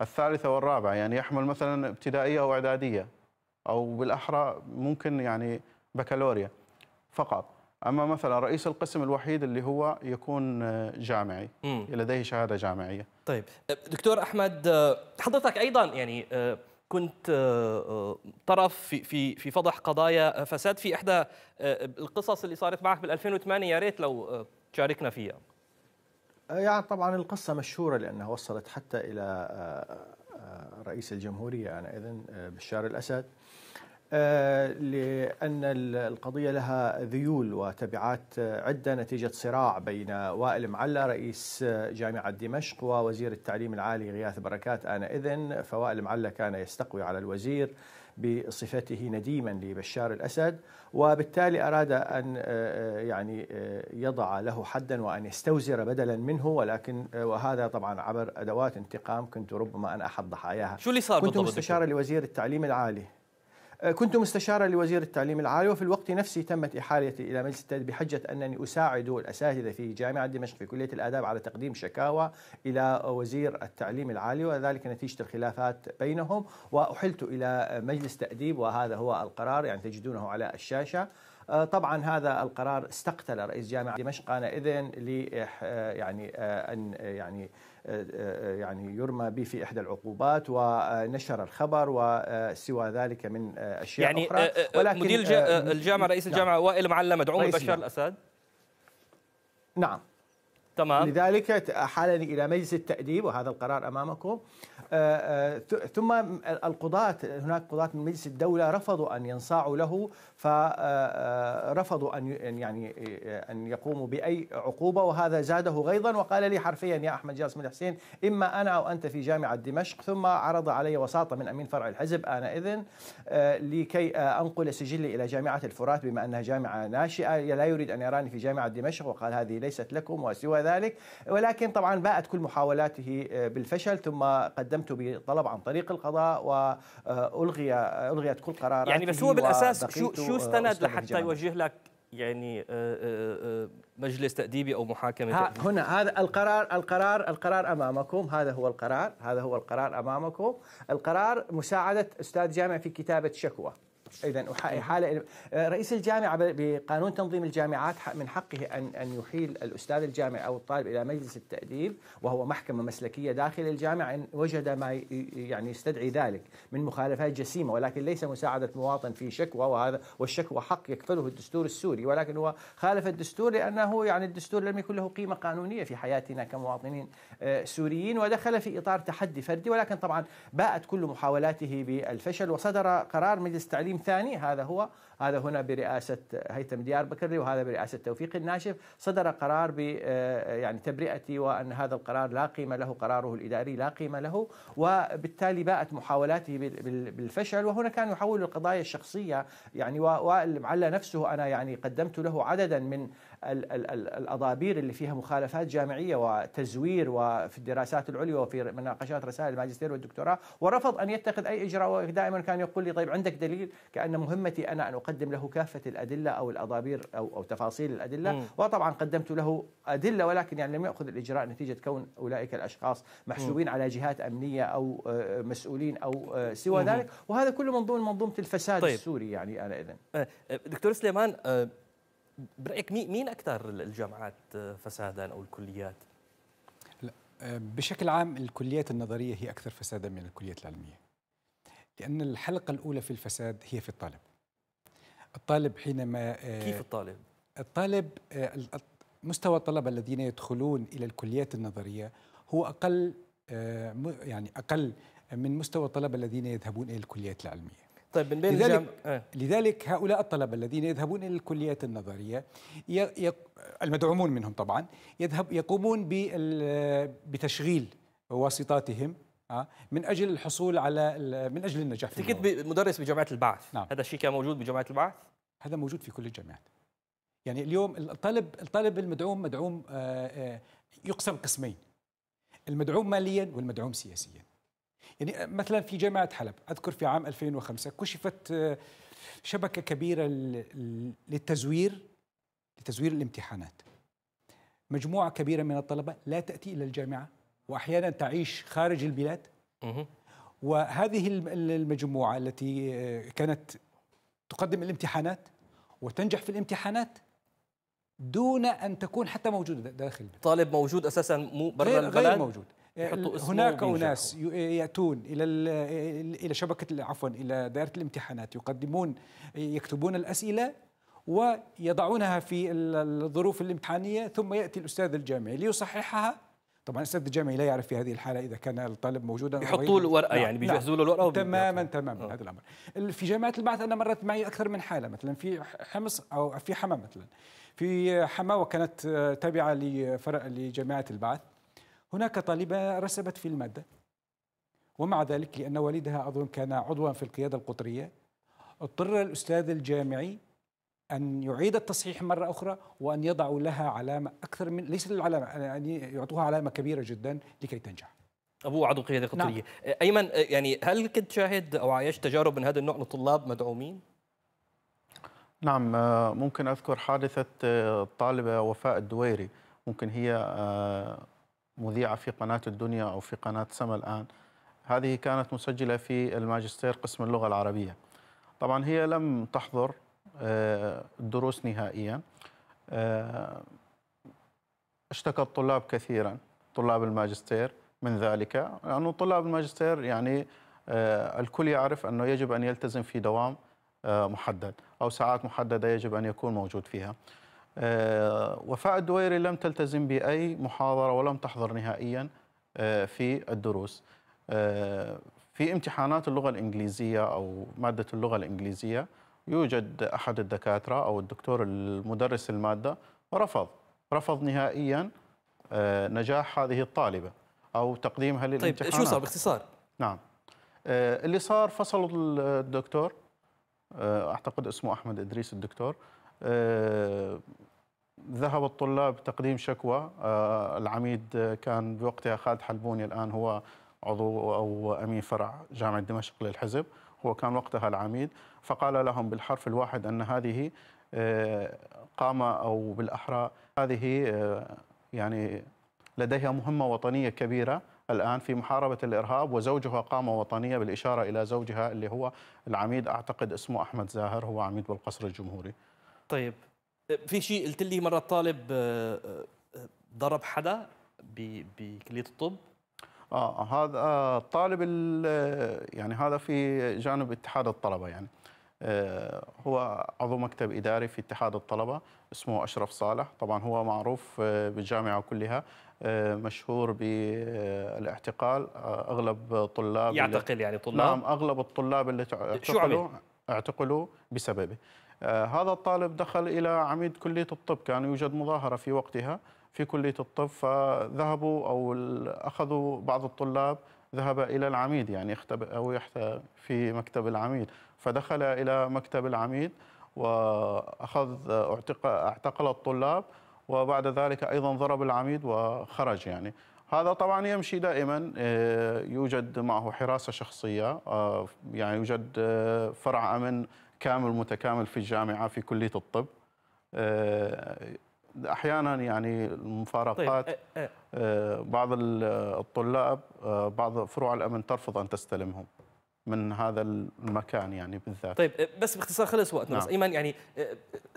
الثالثة والرابعة، يعني يحمل مثلا ابتدائية أو إعدادية أو بالأحرى ممكن يعني بكالوريا فقط. أما مثلا رئيس القسم الوحيد اللي هو يكون جامعي لديه شهادة جامعية. طيب دكتور أحمد، حضرتك أيضا يعني كنت طرف في فضح قضايا فساد في إحدى القصص اللي صارت معك بال 2008، يا ريت لو تشاركنا فيها. يعني طبعا القصة مشهورة لأنها وصلت حتى إلى رئيس الجمهورية آنئذ بشار الأسد، لأن القضية لها ذيول وتبعات عدة نتيجة صراع بين وائل المعلا رئيس جامعة دمشق ووزير التعليم العالي غياث بركات آنئذ. فوائل المعلا كان يستقوي على الوزير بصفته نديما لبشار الأسد، وبالتالي أراد أن يعني يضع له حدا وأن يستوزر بدلا منه، ولكن وهذا طبعا عبر أدوات انتقام كنت ربما أنا أحد ضحاياها. شو اللي صار بالضبط؟ كنت مستشارا لوزير التعليم العالي، وفي الوقت نفسه تمت إحالتي إلى مجلس التدريب بحجة أنني أساعد الأساتذة في جامعة دمشق في كلية الآداب على تقديم شكاوى إلى وزير التعليم العالي، وذلك نتيجة الخلافات بينهم، وأحلت إلى مجلس تأديب، وهذا هو القرار يعني تجدونه على الشاشة. طبعا هذا القرار استقتل رئيس جامعة دمشق آنئذ يعني يرمى به في إحدى العقوبات، ونشر الخبر وسوى ذلك من أشياء يعني أخرى. ولكن مدير الجامعة رئيس الجامعة نعم. وائل المعلا مدعوم بشار الأسد. نعم تمام. لذلك أحالني إلى مجلس التأديب، وهذا القرار أمامكم. ثم القضاة، هناك قضاة من مجلس الدولة رفضوا أن ينصاعوا له، فرفضوا أن يقوموا بأي عقوبة، وهذا زاده غيظا، وقال لي حرفيا يا أحمد جاسم الحسين إما أنا أو أنت في جامعة دمشق. ثم عرض علي وساطة من أمين فرع الحزب آنئذ لكي أنقل سجلي إلى جامعة الفرات بما أنها جامعة ناشئة، لا يريد أن يراني في جامعة دمشق، وقال هذه ليست لكم وسوى ذلك، ولكن طبعا باءت كل محاولاته بالفشل، ثم قدمت بطلب عن طريق القضاء وألغيت كل قراراته. يعني بس هو بالأساس شو استند لحتى يوجه لك يعني مجلس تأديبي أو محاكمة تأديبي؟ هنا هذا القرار أمامكم، هذا هو القرار أمامكم. القرار مساعدة أستاذ جامع في كتابة شكوى. إذا حالة رئيس الجامعة بقانون تنظيم الجامعات من حقه أن يحيل الأستاذ الجامع أو الطالب إلى مجلس التأديب، وهو محكمة مسلكية داخل الجامعة، إن وجد ما يعني يستدعي ذلك من مخالفات جسيمة، ولكن ليس مساعدة مواطن في شكوى، وهذا والشكوى حق يكفله الدستور السوري، ولكن هو خالف الدستور لأنه يعني الدستور لم يكن له قيمة قانونية في حياتنا كمواطنين سوريين، ودخل في إطار تحدي فردي، ولكن طبعا باءت كل محاولاته بالفشل، وصدر قرار مجلس تعليم ثاني. هذا هنا برئاسة هيثم ديار بكري، وهذا برئاسة توفيق الناشف، صدر قرار ب يعني تبرئتي، وأن هذا القرار لا قيمة له، قراره الإداري لا قيمة له، وبالتالي باءت محاولاته بالفشل. وهنا كان يحول القضايا الشخصية، يعني وائل المعلا نفسه أنا يعني قدمت له عددا من الأضابير اللي فيها مخالفات جامعية وتزوير وفي الدراسات العليا وفي مناقشات رسائل الماجستير والدكتوراه، ورفض أن يتخذ أي إجراء، ودائما كان يقول لي طيب عندك دليل، كأن مهمتي أنا أن أقدم له كافة الأدلة أو الأضابير أو تفاصيل الأدلة، وطبعا قدمت له أدلة، ولكن يعني لم يأخذ الإجراء نتيجة كون أولئك الأشخاص محسوبين على جهات أمنية أو مسؤولين أو سوى ذلك، وهذا كله من ضمن منظومة الفساد السوري. يعني أنا إذن دكتور سليمان، برأيك مين أكثر الجامعات فسادا أو الكليات؟ لا، بشكل عام الكليات النظرية هي أكثر فسادا من الكليات العلمية، لأن الحلقة الأولى في الفساد هي في الطالب. الطالب حينما كيف الطالب؟ الطالب مستوى الطلبة الذين يدخلون إلى الكليات النظرية هو أقل، يعني أقل من مستوى الطلبة الذين يذهبون إلى الكليات العلمية. طيب من بين لذلك هؤلاء الطلبة الذين يذهبون إلى الكليات النظرية المدعومون منهم طبعا يقومون بتشغيل واسطاتهم من أجل الحصول على من أجل النجاح. أنت كنت مدرس بجامعة البعث. نعم. هذا الشيء كان موجود بجامعة البعث؟ هذا موجود في كل الجامعات. يعني اليوم الطالب المدعوم يقسم قسمين، المدعوم ماليا والمدعوم سياسيا. يعني مثلا في جامعة حلب أذكر في عام 2005 كشفت شبكة كبيرة لتزوير الامتحانات. مجموعة كبيرة من الطلبة لا تأتي إلى الجامعة وأحيانا تعيش خارج البلاد، وهذه المجموعة التي كانت تقدم الامتحانات وتنجح في الامتحانات دون أن تكون حتى موجودة داخل البلد. طالب موجود أساسا مو برا البلد، غير موجود. هناك أناس يأتون إلى شبكة إلى دائرة الامتحانات، يقدمون يكتبون الأسئلة ويضعونها في الظروف الامتحانية، ثم يأتي الأستاذ الجامعي ليصححها. طبعا الأستاذ الجامعي لا يعرف في هذه الحالة إذا كان الطالب موجودا، يحطوا له ورقة. يعني بيجهزوا له الورقة تماما هذا الأمر. في جامعة البعث أنا مرت معي أكثر من حالة، مثلا في حمص أو في حما، مثلا في حما وكانت تابعة لفرع لجامعة البعث، هناك طالبة رسبت في المادة، ومع ذلك لأن والدها أظن كان عضوا في القيادة القطرية، اضطر الأستاذ الجامعي أن يعيد التصحيح مرة أخرى وأن يضعوا لها علامة أكثر من ليس العلامة، يعني يعطوها علامة كبيرة جدا لكي تنجح. أبوه عضو قيادة قطرية. نعم. أيمن، يعني هل كنت شاهد أو عايشت تجارب من هذا النوع من الطلاب مدعومين؟ نعم، ممكن أذكر حادثة الطالبة وفاء الدويري، ممكن هي مذيعة في قناة الدنيا أو في قناة سما الآن، هذه كانت مسجلة في الماجستير قسم اللغة العربية. طبعا هي لم تحضر الدروس نهائيا، اشتكى الطلاب كثيرا، طلاب الماجستير من ذلك، لأنه طلاب الماجستير يعني الكل يعرف أنه يجب أن يلتزم في دوام محدد أو ساعات محددة يجب أن يكون موجود فيها. وفاء الدويري لم تلتزم بأي محاضرة ولم تحضر نهائيا في الدروس. في امتحانات اللغة الإنجليزية أو مادة اللغة الإنجليزية يوجد أحد الدكاترة أو الدكتور المدرس المادة رفض نهائيا نجاح هذه الطالبة أو تقديمها للامتحانات. طيب شو صار باختصار؟ نعم، اللي صار فصل الدكتور، أعتقد اسمه أحمد إدريس الدكتور، ذهب الطلاب تقديم شكوى. العميد كان بوقتها خالد حلبوني، الآن هو عضو أو أمين فرع جامعة دمشق للحزب، هو كان وقتها العميد، فقال لهم بالحرف الواحد أن هذه قامة أو بالأحرى هذه يعني لديها مهمة وطنية كبيرة الآن في محاربة الإرهاب، وزوجها قامة وطنية، بالإشارة إلى زوجها اللي هو العميد، أعتقد اسمه أحمد زاهر، هو عميد بالقصر الجمهوري. طيب في شيء قلت لي مرة طالب ضرب حدا بكلية الطب. هذا الطالب يعني هذا في جانب اتحاد الطلبة، يعني هو عضو مكتب إداري في اتحاد الطلبة اسمه أشرف صالح، طبعا هو معروف بالجامعة كلها، مشهور بالاعتقال، أغلب طلاب يعتقل، يعني طلاب، نعم أغلب الطلاب اللي اعتقلوا بسببه. هذا الطالب دخل إلى عميد كلية الطب، كان يوجد مظاهرة في وقتها في كلية الطب، فذهبوا أو أخذوا بعض الطلاب، ذهب إلى العميد يعني يختبئ في مكتب العميد، فدخل إلى مكتب العميد وأخذ اعتقل الطلاب، وبعد ذلك أيضا ضرب العميد وخرج. يعني هذا طبعا يمشي دائما، يوجد معه حراسة شخصية، يعني يوجد فرع أمن كامل متكامل في الجامعة في كلية الطب. أحيانا يعني المفارقات، طيب. بعض الطلاب، بعض فروع الأمن ترفض أن تستلمهم من هذا المكان يعني بالذات. طيب بس باختصار، خلص وقتنا. نعم. بس أيمن، يعني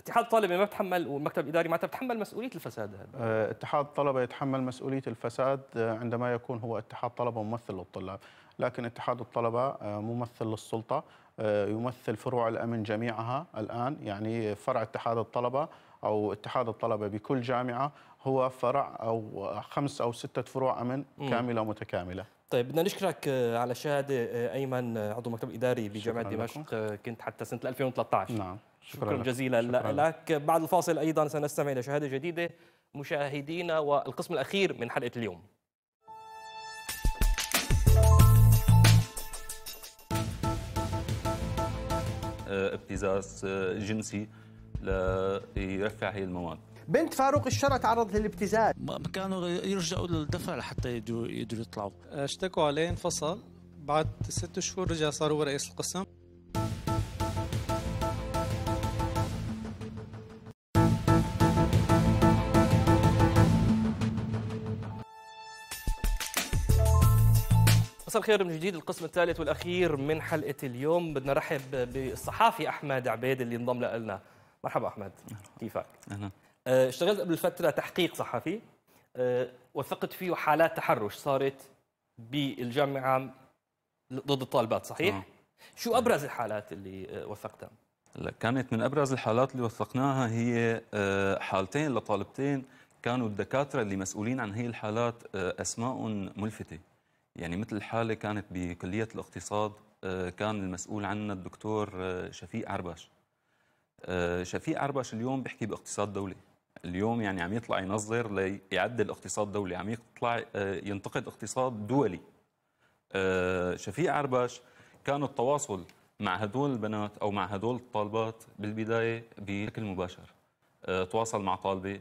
اتحاد الطلبة ما بتحمل، والمكتب الإداري ما بتحمل مسؤولية الفساد هذا. اتحاد الطلبة يتحمل مسؤولية الفساد عندما يكون هو اتحاد طلبة ممثل للطلاب، لكن اتحاد الطلبة ممثل للسلطة، يمثل فروع الأمن جميعها الآن. يعني فرع اتحاد الطلبة أو اتحاد الطلبة بكل جامعة هو فرع أو 5 أو 6 فروع أمن كاملة متكاملة. طيب بدنا نشكرك على الشهادة أيمن، عضو مكتب إداري بجامعة دمشق، كنت حتى سنة 2013. نعم شكرا جزيلا لك. بعد الفاصل أيضا سنستمع إلى شهادة جديدة مشاهدينا، والقسم الأخير من حلقة اليوم. ابتزاز جنسي ليرفع هي المواد. بنت فاروق الشرع تعرضت للابتزاز، كانوا يرجعوا للدفع لحتى يقدروا يطلعوا. اشتكوا عليه، انفصل بعد 6 شهور، رجع صار هو رئيس القسم. مساء الخير من جديد، القسم الثالث والاخير من حلقه اليوم. بدنا نرحب بالصحافي احمد عبيد اللي انضم لنا. مرحبا احمد، كيفك؟ اهلا. اشتغلت قبل فتره تحقيق صحفي وثقت فيه حالات تحرش صارت بالجامعه ضد الطالبات، صحيح؟ شو ابرز الحالات اللي وثقتها؟ كانت من ابرز الحالات اللي وثقناها هي حالتين لطالبتين كانوا الدكاتره اللي مسؤولين عن هي الحالات اسمائهم ملفته. يعني مثل حالة كانت بكلية الاقتصاد، كان المسؤول عنها الدكتور شفيق عرباش. شفيق عرباش اليوم بيحكي باقتصاد دولي، اليوم يعني عم يطلع ينظر ليعدل اقتصاد دولي، عم يطلع ينتقد اقتصاد دولي. شفيق عرباش كان التواصل مع هدول البنات أو مع هدول الطالبات بالبداية بشكل مباشر، تواصل مع طالبة،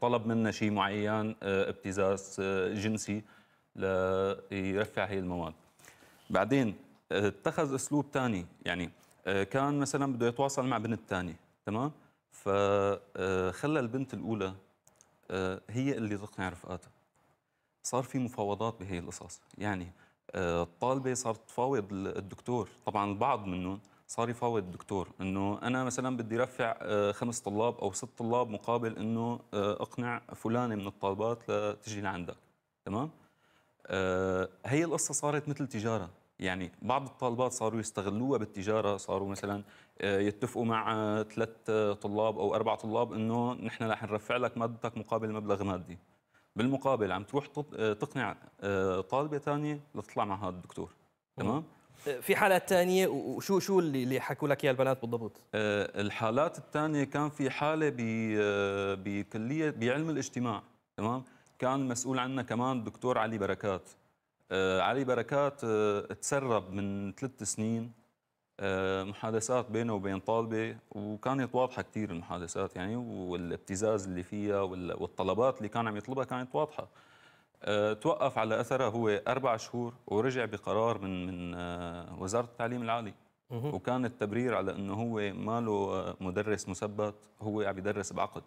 طلب منا شيء معين، ابتزاز جنسي ليرفع هي المواد. بعدين اتخذ اسلوب ثاني، يعني كان مثلا بده يتواصل مع بنت ثانيه، تمام؟ فخلى البنت الاولى هي اللي تقنع رفقاتها. صار في مفاوضات بهي القصص، يعني الطالبه صارت تفاوض الدكتور، طبعا البعض منهم صار يفاوض الدكتور انه انا مثلا بدي رفع 5 طلاب أو 6 طلاب مقابل انه اقنع فلانه من الطالبات لتجي لعندك، تمام؟ هي القصه صارت مثل تجاره، يعني بعض الطالبات صاروا يستغلوها بالتجاره، صاروا مثلا يتفقوا مع 3 طلاب أو 4 طلاب انه نحن رح نرفع لك مادتك مقابل مبلغ مادي. بالمقابل عم تروح تقنع طالبه ثانيه لتطلع مع هذا الدكتور، تمام؟ في حالة ثانية، وشو اللي حكوا لك يا البنات بالضبط؟ الحالات الثانية كان في حالة بكلية بعلم الاجتماع، تمام؟ كان مسؤول عنا كمان الدكتور علي بركات. علي بركات تسرب من 3 سنين محادثات بينه وبين طالبه، وكانت واضحه كثير المحادثات يعني، والابتزاز اللي فيها والطلبات اللي كان عم يطلبها كانت واضحه. توقف على اثرها هو 4 شهور ورجع بقرار من وزاره التعليم العالي، وكان التبرير على انه هو ما له مدرس مثبت، هو عم يدرس بعقد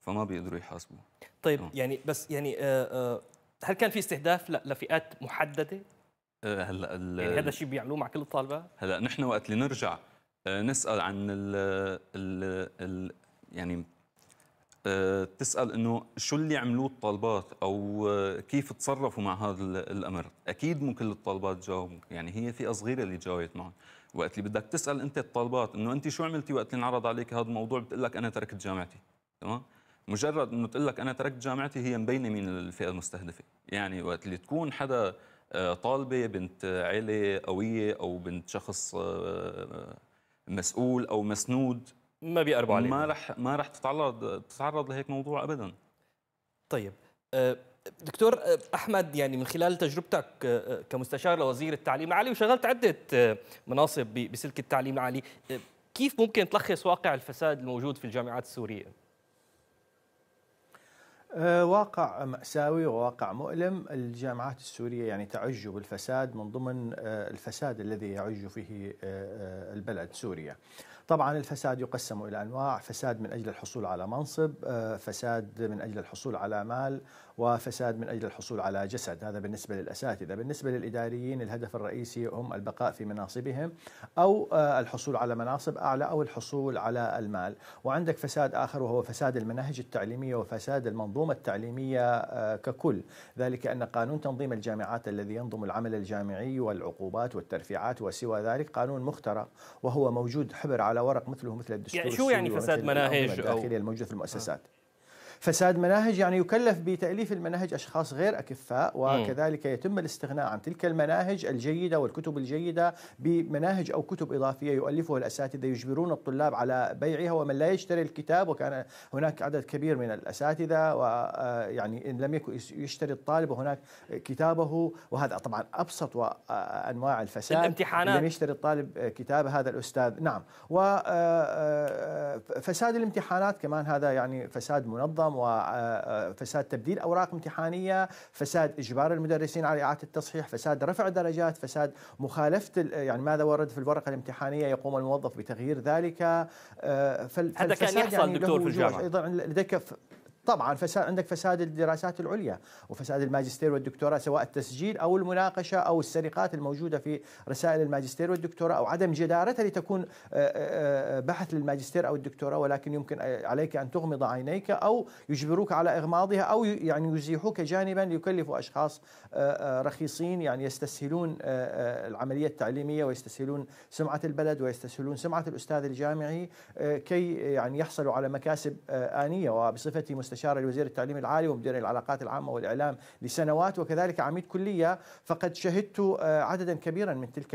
فما بيقدروا يحاسبوه. طيب يعني بس يعني هل كان في استهداف لفئات محدده؟ هلا يعني هذا الشيء بيعملوه مع كل الطالبات؟ هلا نحن وقت اللي نرجع نسال عن ال يعني تسال انه شو اللي عملوه الطالبات او كيف تصرفوا مع هذا الامر، اكيد مو كل الطالبات جاوبوا، يعني هي فئه صغيره اللي جاوبت معهم. وقت اللي بدك تسال انت الطالبات انه انت شو عملتي وقت اللي انعرض عليك هذا الموضوع، بتقول لك انا تركت جامعتي، تمام؟ مجرد انه تقول لك انا تركت جامعتي هي مبينه مين الفئه المستهدفه، يعني وقت اللي تكون حدا طالبه بنت عيله قويه او بنت شخص مسؤول او مسنود ما بيقربوا عليه، ما رح تتعرض لهيك موضوع ابدا. طيب دكتور احمد، يعني من خلال تجربتك كمستشار لوزير التعليم العالي وشغلت عده مناصب بسلك التعليم العالي، كيف ممكن تلخص واقع الفساد الموجود في الجامعات السوريه؟ واقع مأساوي وواقع مؤلم. الجامعات السورية يعني تعج بالفساد من ضمن الفساد الذي يعج فيه البلد سوريا. طبعا الفساد يقسم إلى أنواع: فساد من أجل الحصول على منصب، فساد من أجل الحصول على مال، وفساد من أجل الحصول على جسد. هذا بالنسبة للأساتذة. بالنسبة للإداريين الهدف الرئيسي هم البقاء في مناصبهم أو الحصول على مناصب أعلى أو الحصول على المال. وعندك فساد آخر وهو فساد المناهج التعليمية وفساد المنظومة التعليمية ككل، ذلك أن قانون تنظيم الجامعات الذي ينظم العمل الجامعي والعقوبات والترفيعات وسوى ذلك قانون مخترع، وهو موجود حبر على ورق مثله مثل الدستور. يعني شو يعني فساد مناهج الداخلية الموجودة في المؤسسات؟ فساد مناهج يعني يكلف بتأليف المناهج أشخاص غير أكفاء، وكذلك يتم الاستغناء عن تلك المناهج الجيدة والكتب الجيدة بمناهج أو كتب إضافية يؤلفها الأساتذة، يجبرون الطلاب على بيعها، ومن لا يشتري الكتاب، وكان هناك عدد كبير من الأساتذة، ويعني إن لم يكن يشتري الطالب وهناك كتابه، وهذا طبعا أبسط وأنواع الفساد. الامتحانات، لم يشتري الطالب كتاب هذا الأستاذ، نعم. وفساد الامتحانات كمان، هذا يعني فساد منظم، وفساد تبديل أوراق امتحانية، فساد إجبار المدرسين على إعادة التصحيح، فساد رفع درجات، فساد مخالفة يعني ماذا ورد في الورقة الامتحانية يقوم الموظف بتغيير ذلك. هذا كان يحصل يعني دكتور في الجامعة. أيضا لديك طبعا فساد، عندك فساد الدراسات العليا وفساد الماجستير والدكتوراه، سواء التسجيل او المناقشه او السرقات الموجوده في رسائل الماجستير والدكتوراه، او عدم جدارتها لتكون بحث للماجستير او الدكتوراه، ولكن يمكن عليك ان تغمض عينيك او يجبروك على اغماضها، او يعني يزيحوك جانبا ليكلفوا اشخاص رخيصين يعني يستسهلون العمليه التعليميه ويستسهلون سمعه البلد ويستسهلون سمعه الاستاذ الجامعي كي يعني يحصلوا على مكاسب انيه. وبصفتي مستشار لوزير التعليم العالي ومدير العلاقات العامة والإعلام لسنوات، وكذلك عميد كلية، فقد شهدت عددا كبيرا من تلك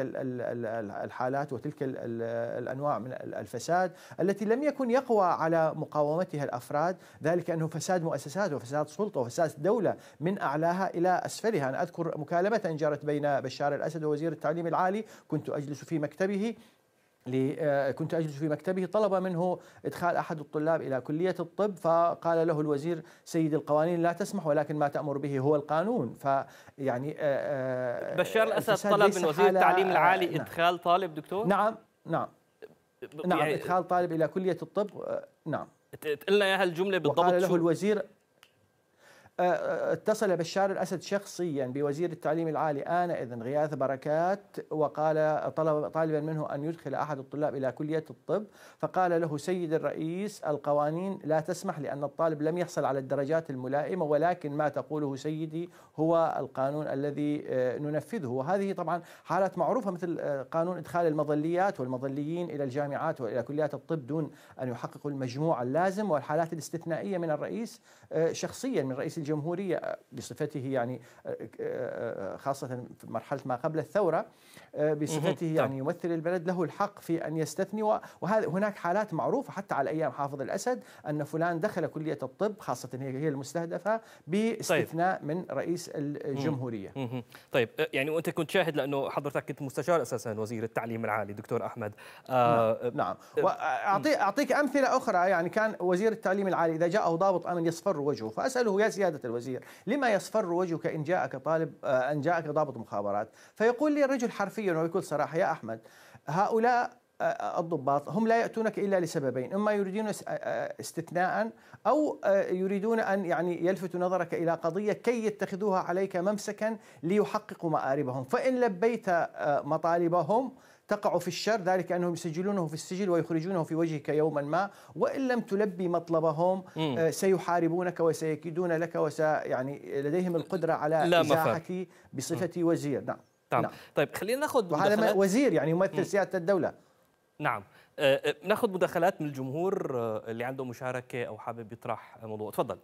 الحالات وتلك الأنواع من الفساد التي لم يكن يقوى على مقاومتها الأفراد، ذلك أنه فساد مؤسسات وفساد سلطة وفساد دولة من أعلاها إلى أسفلها. أنا أذكر مكالمة جرت بين بشار الأسد ووزير التعليم العالي، كنت أجلس في مكتبه طلب منه إدخال أحد الطلاب إلى كلية الطب، فقال له الوزير: سيد القوانين لا تسمح، ولكن ما تأمر به هو القانون. فيعني بشار الأسد طلب من وزير التعليم العالي إدخال طالب دكتور؟ نعم يعني إدخال طالب إلى كلية الطب. نعم، تقلنا يا هالجملة بالضبط. وقال له الوزير: اتصل بشار الأسد شخصيا بوزير التعليم العالي آنئذ غياث بركات، وقال طالبا منه أن يدخل أحد الطلاب إلى كلية الطب، فقال له: سيد الرئيس، القوانين لا تسمح لأن الطالب لم يحصل على الدرجات الملائمة، ولكن ما تقوله سيدي هو القانون الذي ننفذه. وهذه طبعا حالات معروفة مثل قانون إدخال المظليات والمظليين إلى الجامعات وإلى كليات الطب دون أن يحققوا المجموع اللازم، والحالات الاستثنائية من الرئيس شخصيا، من رئيس الجمهورية بصفته يعني خاصة في مرحلة ما قبل الثورة بصفته يعني يمثل البلد له الحق في أن يستثني. وهذا هناك حالات معروفة حتى على أيام حافظ الأسد أن فلان دخل كلية الطب خاصة هي المستهدفة باستثناء من رئيس الجمهورية. طيب يعني وأنت كنت شاهد لأنه حضرتك كنت مستشار أساسا وزير التعليم العالي دكتور أحمد. نعم. أعطيك أمثلة أخرى. يعني كان وزير التعليم العالي إذا جاءه ضابط أمن يصفر وجهه، فأسأله يا سيادة الوزير لما يصفر وجهك إن جاءك طالب أن جاءك ضابط مخابرات؟ فيقول لي الرجل حرفيا وبكل صراحة يا أحمد هؤلاء الضباط هم لا يأتونك إلا لسببين، إما يريدون استثناء أو يريدون أن يعني يلفتوا نظرك إلى قضية كي يتخذوها عليك ممسكا ليحققوا مآربهم، فإن لبيت مطالبهم تقع في الشر، ذلك أنهم يسجلونه في السجل ويخرجونه في وجهك يوما ما، وإن لم تلبي مطلبهم سيحاربونك وسيكيدون لك يعني لديهم القدرة على إزاحك بصفتي وزير. نعم. نعم. طيب خلينا ناخذ وهذا وزير يعني يمثل سيادة الدولة. نعم. ناخذ مداخلات من الجمهور اللي عنده مشاركة أو حابب يطرح موضوع. تفضل.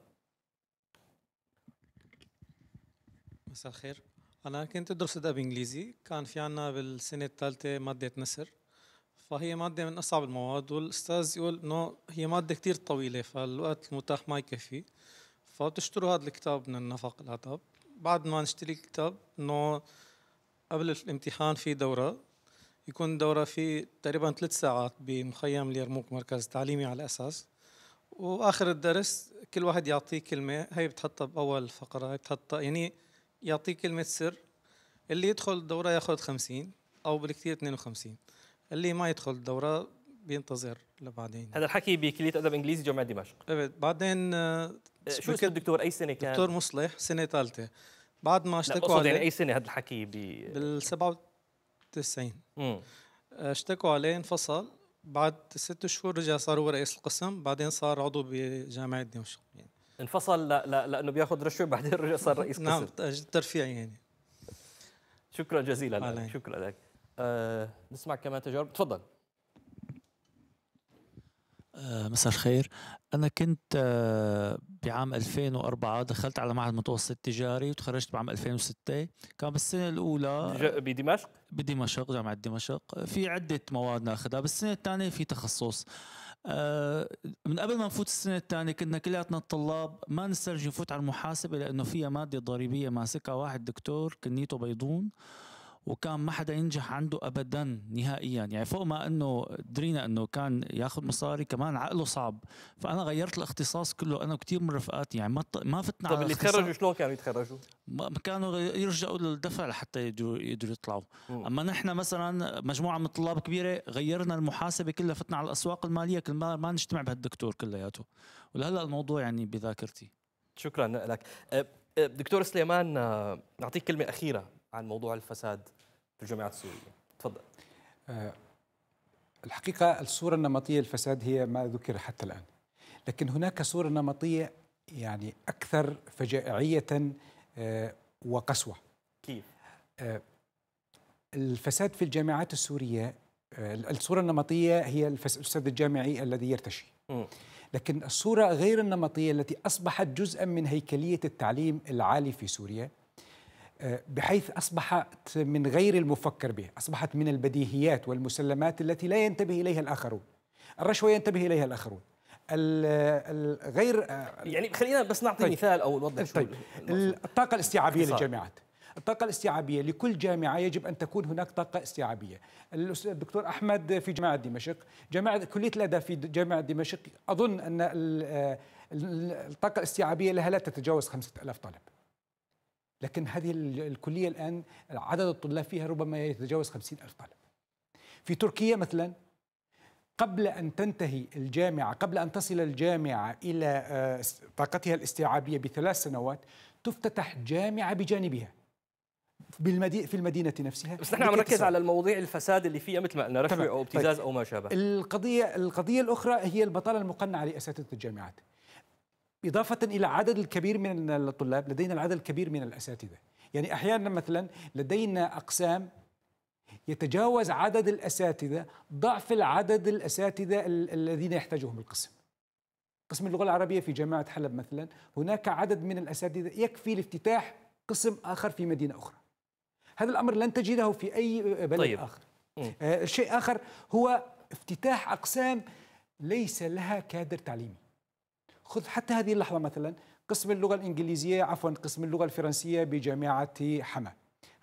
مساء الخير. أنا كنت أدرس أدب إنجليزي، كان في عنا بالسنة الثالثة مادة نسر، فهي مادة من أصعب المواد، والأستاذ يقول إنه هي مادة كتير طويلة فالوقت المتاح ما يكفي، فبتشتروا هذا الكتاب من النفق الأدب. بعد ما نشتري الكتاب إنه قبل الامتحان في دورة، يكون دورة في تقريبا 3 ساعات بمخيم اليرموك مركز تعليمي على أساس، وآخر الدرس كل واحد يعطيه كلمة، هي بتحطها بأول فقرة، هي بتحطها يعني يعطيك كلمة سر، اللي يدخل الدورة ياخذ 50 أو بالكثير 52، اللي ما يدخل الدورة بينتظر لبعدين. هذا الحكي بكلية أدب إنجليزي جامعة دمشق. بعدين شو اسم الدكتور؟ أي سنة كان؟ دكتور مصلح، سنة ثالثة. بعد ما اشتكوا عليه. يعني أي سنة هذا الحكي؟ بال97. اشتكوا عليه، انفصل، بعد 6 شهور رجع صار هو رئيس القسم، بعدين صار عضو بجامعة دمشق. يعني انفصل لأنه بياخذ رشوة، بعدين رجع صار رئيس قسم. نعم ترفيعي يعني. شكرا جزيلا لك. شكرا لك. نسمع كمان تجارب. تفضل. مساء الخير. أنا كنت بعام 2004 دخلت على معهد متوسط تجاري وتخرجت بعام 2006. كان بالسنة الأولى بدمشق؟ بدمشق، جامعة دمشق. في عدة مواد ناخذها، بالسنة الثانية في تخصص. من قبل ما نفوت السنة الثانية كنا كلياتنا الطلاب ما نسترجي نفوت على المحاسبة، لأنه فيها مادة ضريبية ماسكها واحد دكتور كنيته بيضون، وكان ما حدا ينجح عنده أبدا نهائيا. يعني فوق ما أنه درينا أنه كان ياخذ مصاري كمان عقله صعب، فأنا غيرت الاختصاص كله أنا وكثير من رفقاتي، يعني ما فتنا على الاختصاص. طب اللي تخرجوا شلون كانوا يتخرجوا؟ كانوا يرجعوا للدفع لحتى يقدروا يطلعوا. أما نحن مثلا مجموعة من الطلاب كبيرة غيرنا المحاسبة كلها، فتنا على الأسواق المالية، كل ما نجتمع بهالدكتور كلياته، ولهلا الموضوع يعني بذاكرتي. شكرا لك. دكتور سليمان نعطيك كلمة أخيرة عن موضوع الفساد في الجامعات السورية. تفضل. الحقيقة الصورة النمطية للفساد هي ما ذكر حتى الآن، لكن هناك صورة نمطية يعني أكثر فجائعية وقسوة. كيف؟ الفساد في الجامعات السورية، الصورة النمطية هي الفساد الجامعي الذي يرتشي، لكن الصورة غير النمطية التي أصبحت جزءا من هيكلية التعليم العالي في سوريا، بحيث أصبحت من غير المفكر به، أصبحت من البديهيات والمسلمات التي لا ينتبه إليها الآخرون. الرشوة ينتبه إليها الآخرون. الغير يعني خلينا بس نعطي مثال أو نوضح شوي. الطاقة الاستيعابية للجامعات. الطاقة الاستيعابية لكل جامعة يجب أن تكون هناك طاقة استيعابية. الدكتور أحمد في جامعة دمشق، كلية الأداب في جامعة دمشق أظن أن الطاقة الاستيعابية لها لا تتجاوز 5000 طالب. لكن هذه الكلية الآن عدد الطلاب فيها ربما يتجاوز 50,000 طالب. في تركيا مثلا قبل أن تنتهي الجامعة، قبل أن تصل الجامعة إلى طاقتها الاستيعابية ب3 سنوات، تفتتح جامعة بجانبها في المدينة نفسها. بس نحن عم نركز على المواضيع الفساد اللي فيها مثل ما قلنا، رشوة أو ابتزاز أو ما شابه. القضية الأخرى هي البطالة المقنعة لأساتذة الجامعات. إضافة إلى عدد الكبير من الطلاب، لدينا العدد الكبير من الأساتذة. يعني أحيانا مثلا لدينا أقسام يتجاوز عدد الأساتذة ضعف العدد الأساتذة الذين يحتاجهم القسم. قسم اللغة العربية في جامعة حلب مثلا، هناك عدد من الأساتذة يكفي لافتتاح قسم آخر في مدينة أخرى. هذا الأمر لن تجده في أي بلد آخر. شيء آخر هو افتتاح أقسام ليس لها كادر تعليمي. خذ حتى هذه اللحظة مثلا قسم اللغة الإنجليزية، عفوا قسم اللغة الفرنسية بجامعة حما.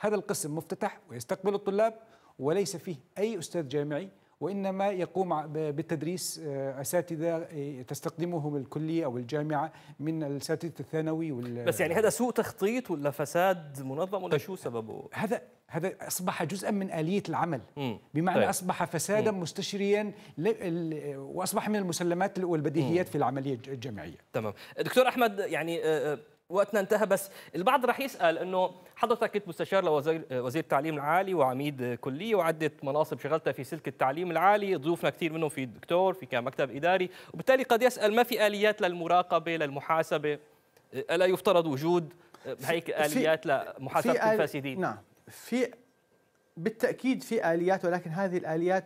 هذا القسم مفتتح ويستقبل الطلاب وليس فيه أي أستاذ جامعي، وإنما يقوم بالتدريس أساتذة تستقدمهم الكلية أو الجامعة من الأساتذة الثانوي بس يعني هذا سوء تخطيط ولا فساد منظم ولا شو سببه؟ هذا أصبح جزءا من آلية العمل، بمعنى أصبح فسادا مستشريا وأصبح من المسلمات والبديهيات في العملية الجامعية. تمام دكتور أحمد، يعني وقتنا انتهى، بس البعض راح يسأل انه حضرتك كنت مستشار لوزير التعليم العالي وعميد كلية وعدة مناصب شغلتها في سلك التعليم العالي، ضيوفنا كثير منهم في دكتور، في كان مكتب إداري، وبالتالي قد يسأل ما في آليات للمراقبة للمحاسبة؟ ألا يفترض وجود هيك آليات لمحاسبة الفاسدين؟ نعم، في بالتأكيد في آليات، ولكن هذه الآليات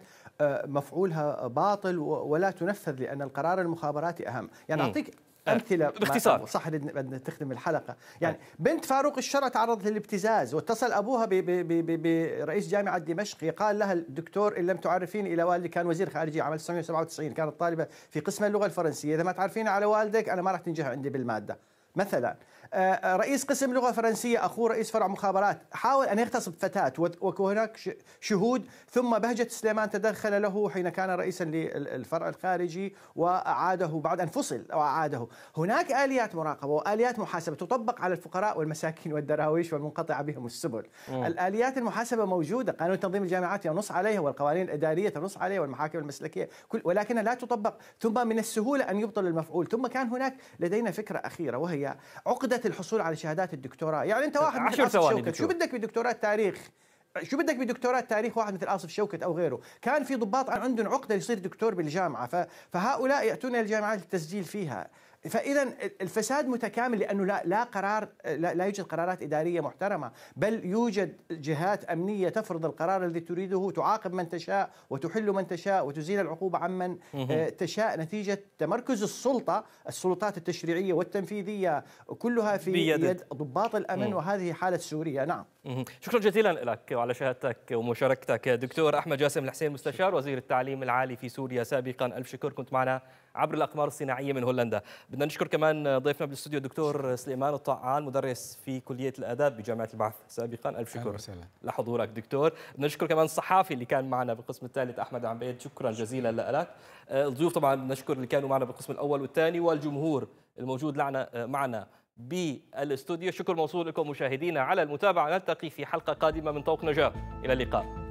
مفعولها باطل ولا تنفذ، لأن القرار المخابراتي أهم. يعني أعطيك أمثلة باختصار، صح بدنا تختم الحلقة. يعني بنت فاروق الشرع تعرضت للابتزاز، واتصل أبوها برئيس جامعة دمشق، قال لها الدكتور إن لم تعرفين إلى والدي، كان وزير خارجية عام 1997، كانت طالبة في قسم اللغة الفرنسية، إذا ما تعرفين على والدك أنا ما راح تنجح عندي بالمادة. مثلا رئيس قسم لغة فرنسية أخوه رئيس فرع مخابرات حاول أن يغتصب فتاة وهناك شهود، ثم بهجت سليمان تدخل له حين كان رئيسا للفرع الخارجي وأعاده بعد أن فصل وأعاده. هناك آليات مراقبة وآليات محاسبة تطبق على الفقراء والمساكين والدراويش والمنقطع بهم السبل. الآليات المحاسبة موجودة، قانون تنظيم الجامعات ينص عليها، والقوانين الإدارية تنص عليها، والمحاكم المسلكية، ولكنها لا تطبق. ثم من السهولة أن يبطل المفعول. ثم كان هناك لدينا فكرة أخيرة وهي عقدة الحصول على شهادات الدكتوراه. يعني انت واحد مثل آصف شوكت، شو بدك بدكتوراه تاريخ؟ شو بدك بدكتوراه تاريخ واحد مثل آصف شوكت او غيره؟ كان في ضباط عندهم عقدة يصير دكتور بالجامعة، فهؤلاء يأتون الجامعات للتسجيل فيها. فإذا الفساد متكامل، لأنه لا قرار، لا يوجد قرارات إدارية محترمة، بل يوجد جهات أمنية تفرض القرار الذي تريده، تعاقب من تشاء وتحل من تشاء وتزيل العقوبة عمن تشاء، نتيجة تمركز السلطة، السلطات التشريعية والتنفيذية كلها في يد ضباط الأمن، وهذه حالة سوريا. نعم، شكرا جزيلا لك وعلى شهادتك ومشاركتك دكتور أحمد جاسم الحسين، مستشار وزير التعليم العالي في سوريا سابقا. ألف شكر، كنت معنا عبر الأقمار الصناعية من هولندا. بدنا نشكر كمان ضيفنا بالاستوديو الدكتور سليمان الطعان، مدرس في كلية الآداب بجامعة البعث سابقا. ألف شكر لحضورك دكتور. بدنا نشكر كمان الصحافي اللي كان معنا بالقسم الثالث أحمد عبيد، شكرا جزيلا لك. الضيوف طبعا نشكر اللي كانوا معنا بالقسم الأول والثاني، والجمهور الموجود معنا بالاستوديو. شكر موصول لكم مشاهدينا على المتابعة. نلتقي في حلقة قادمة من طوق نجاة، إلى اللقاء.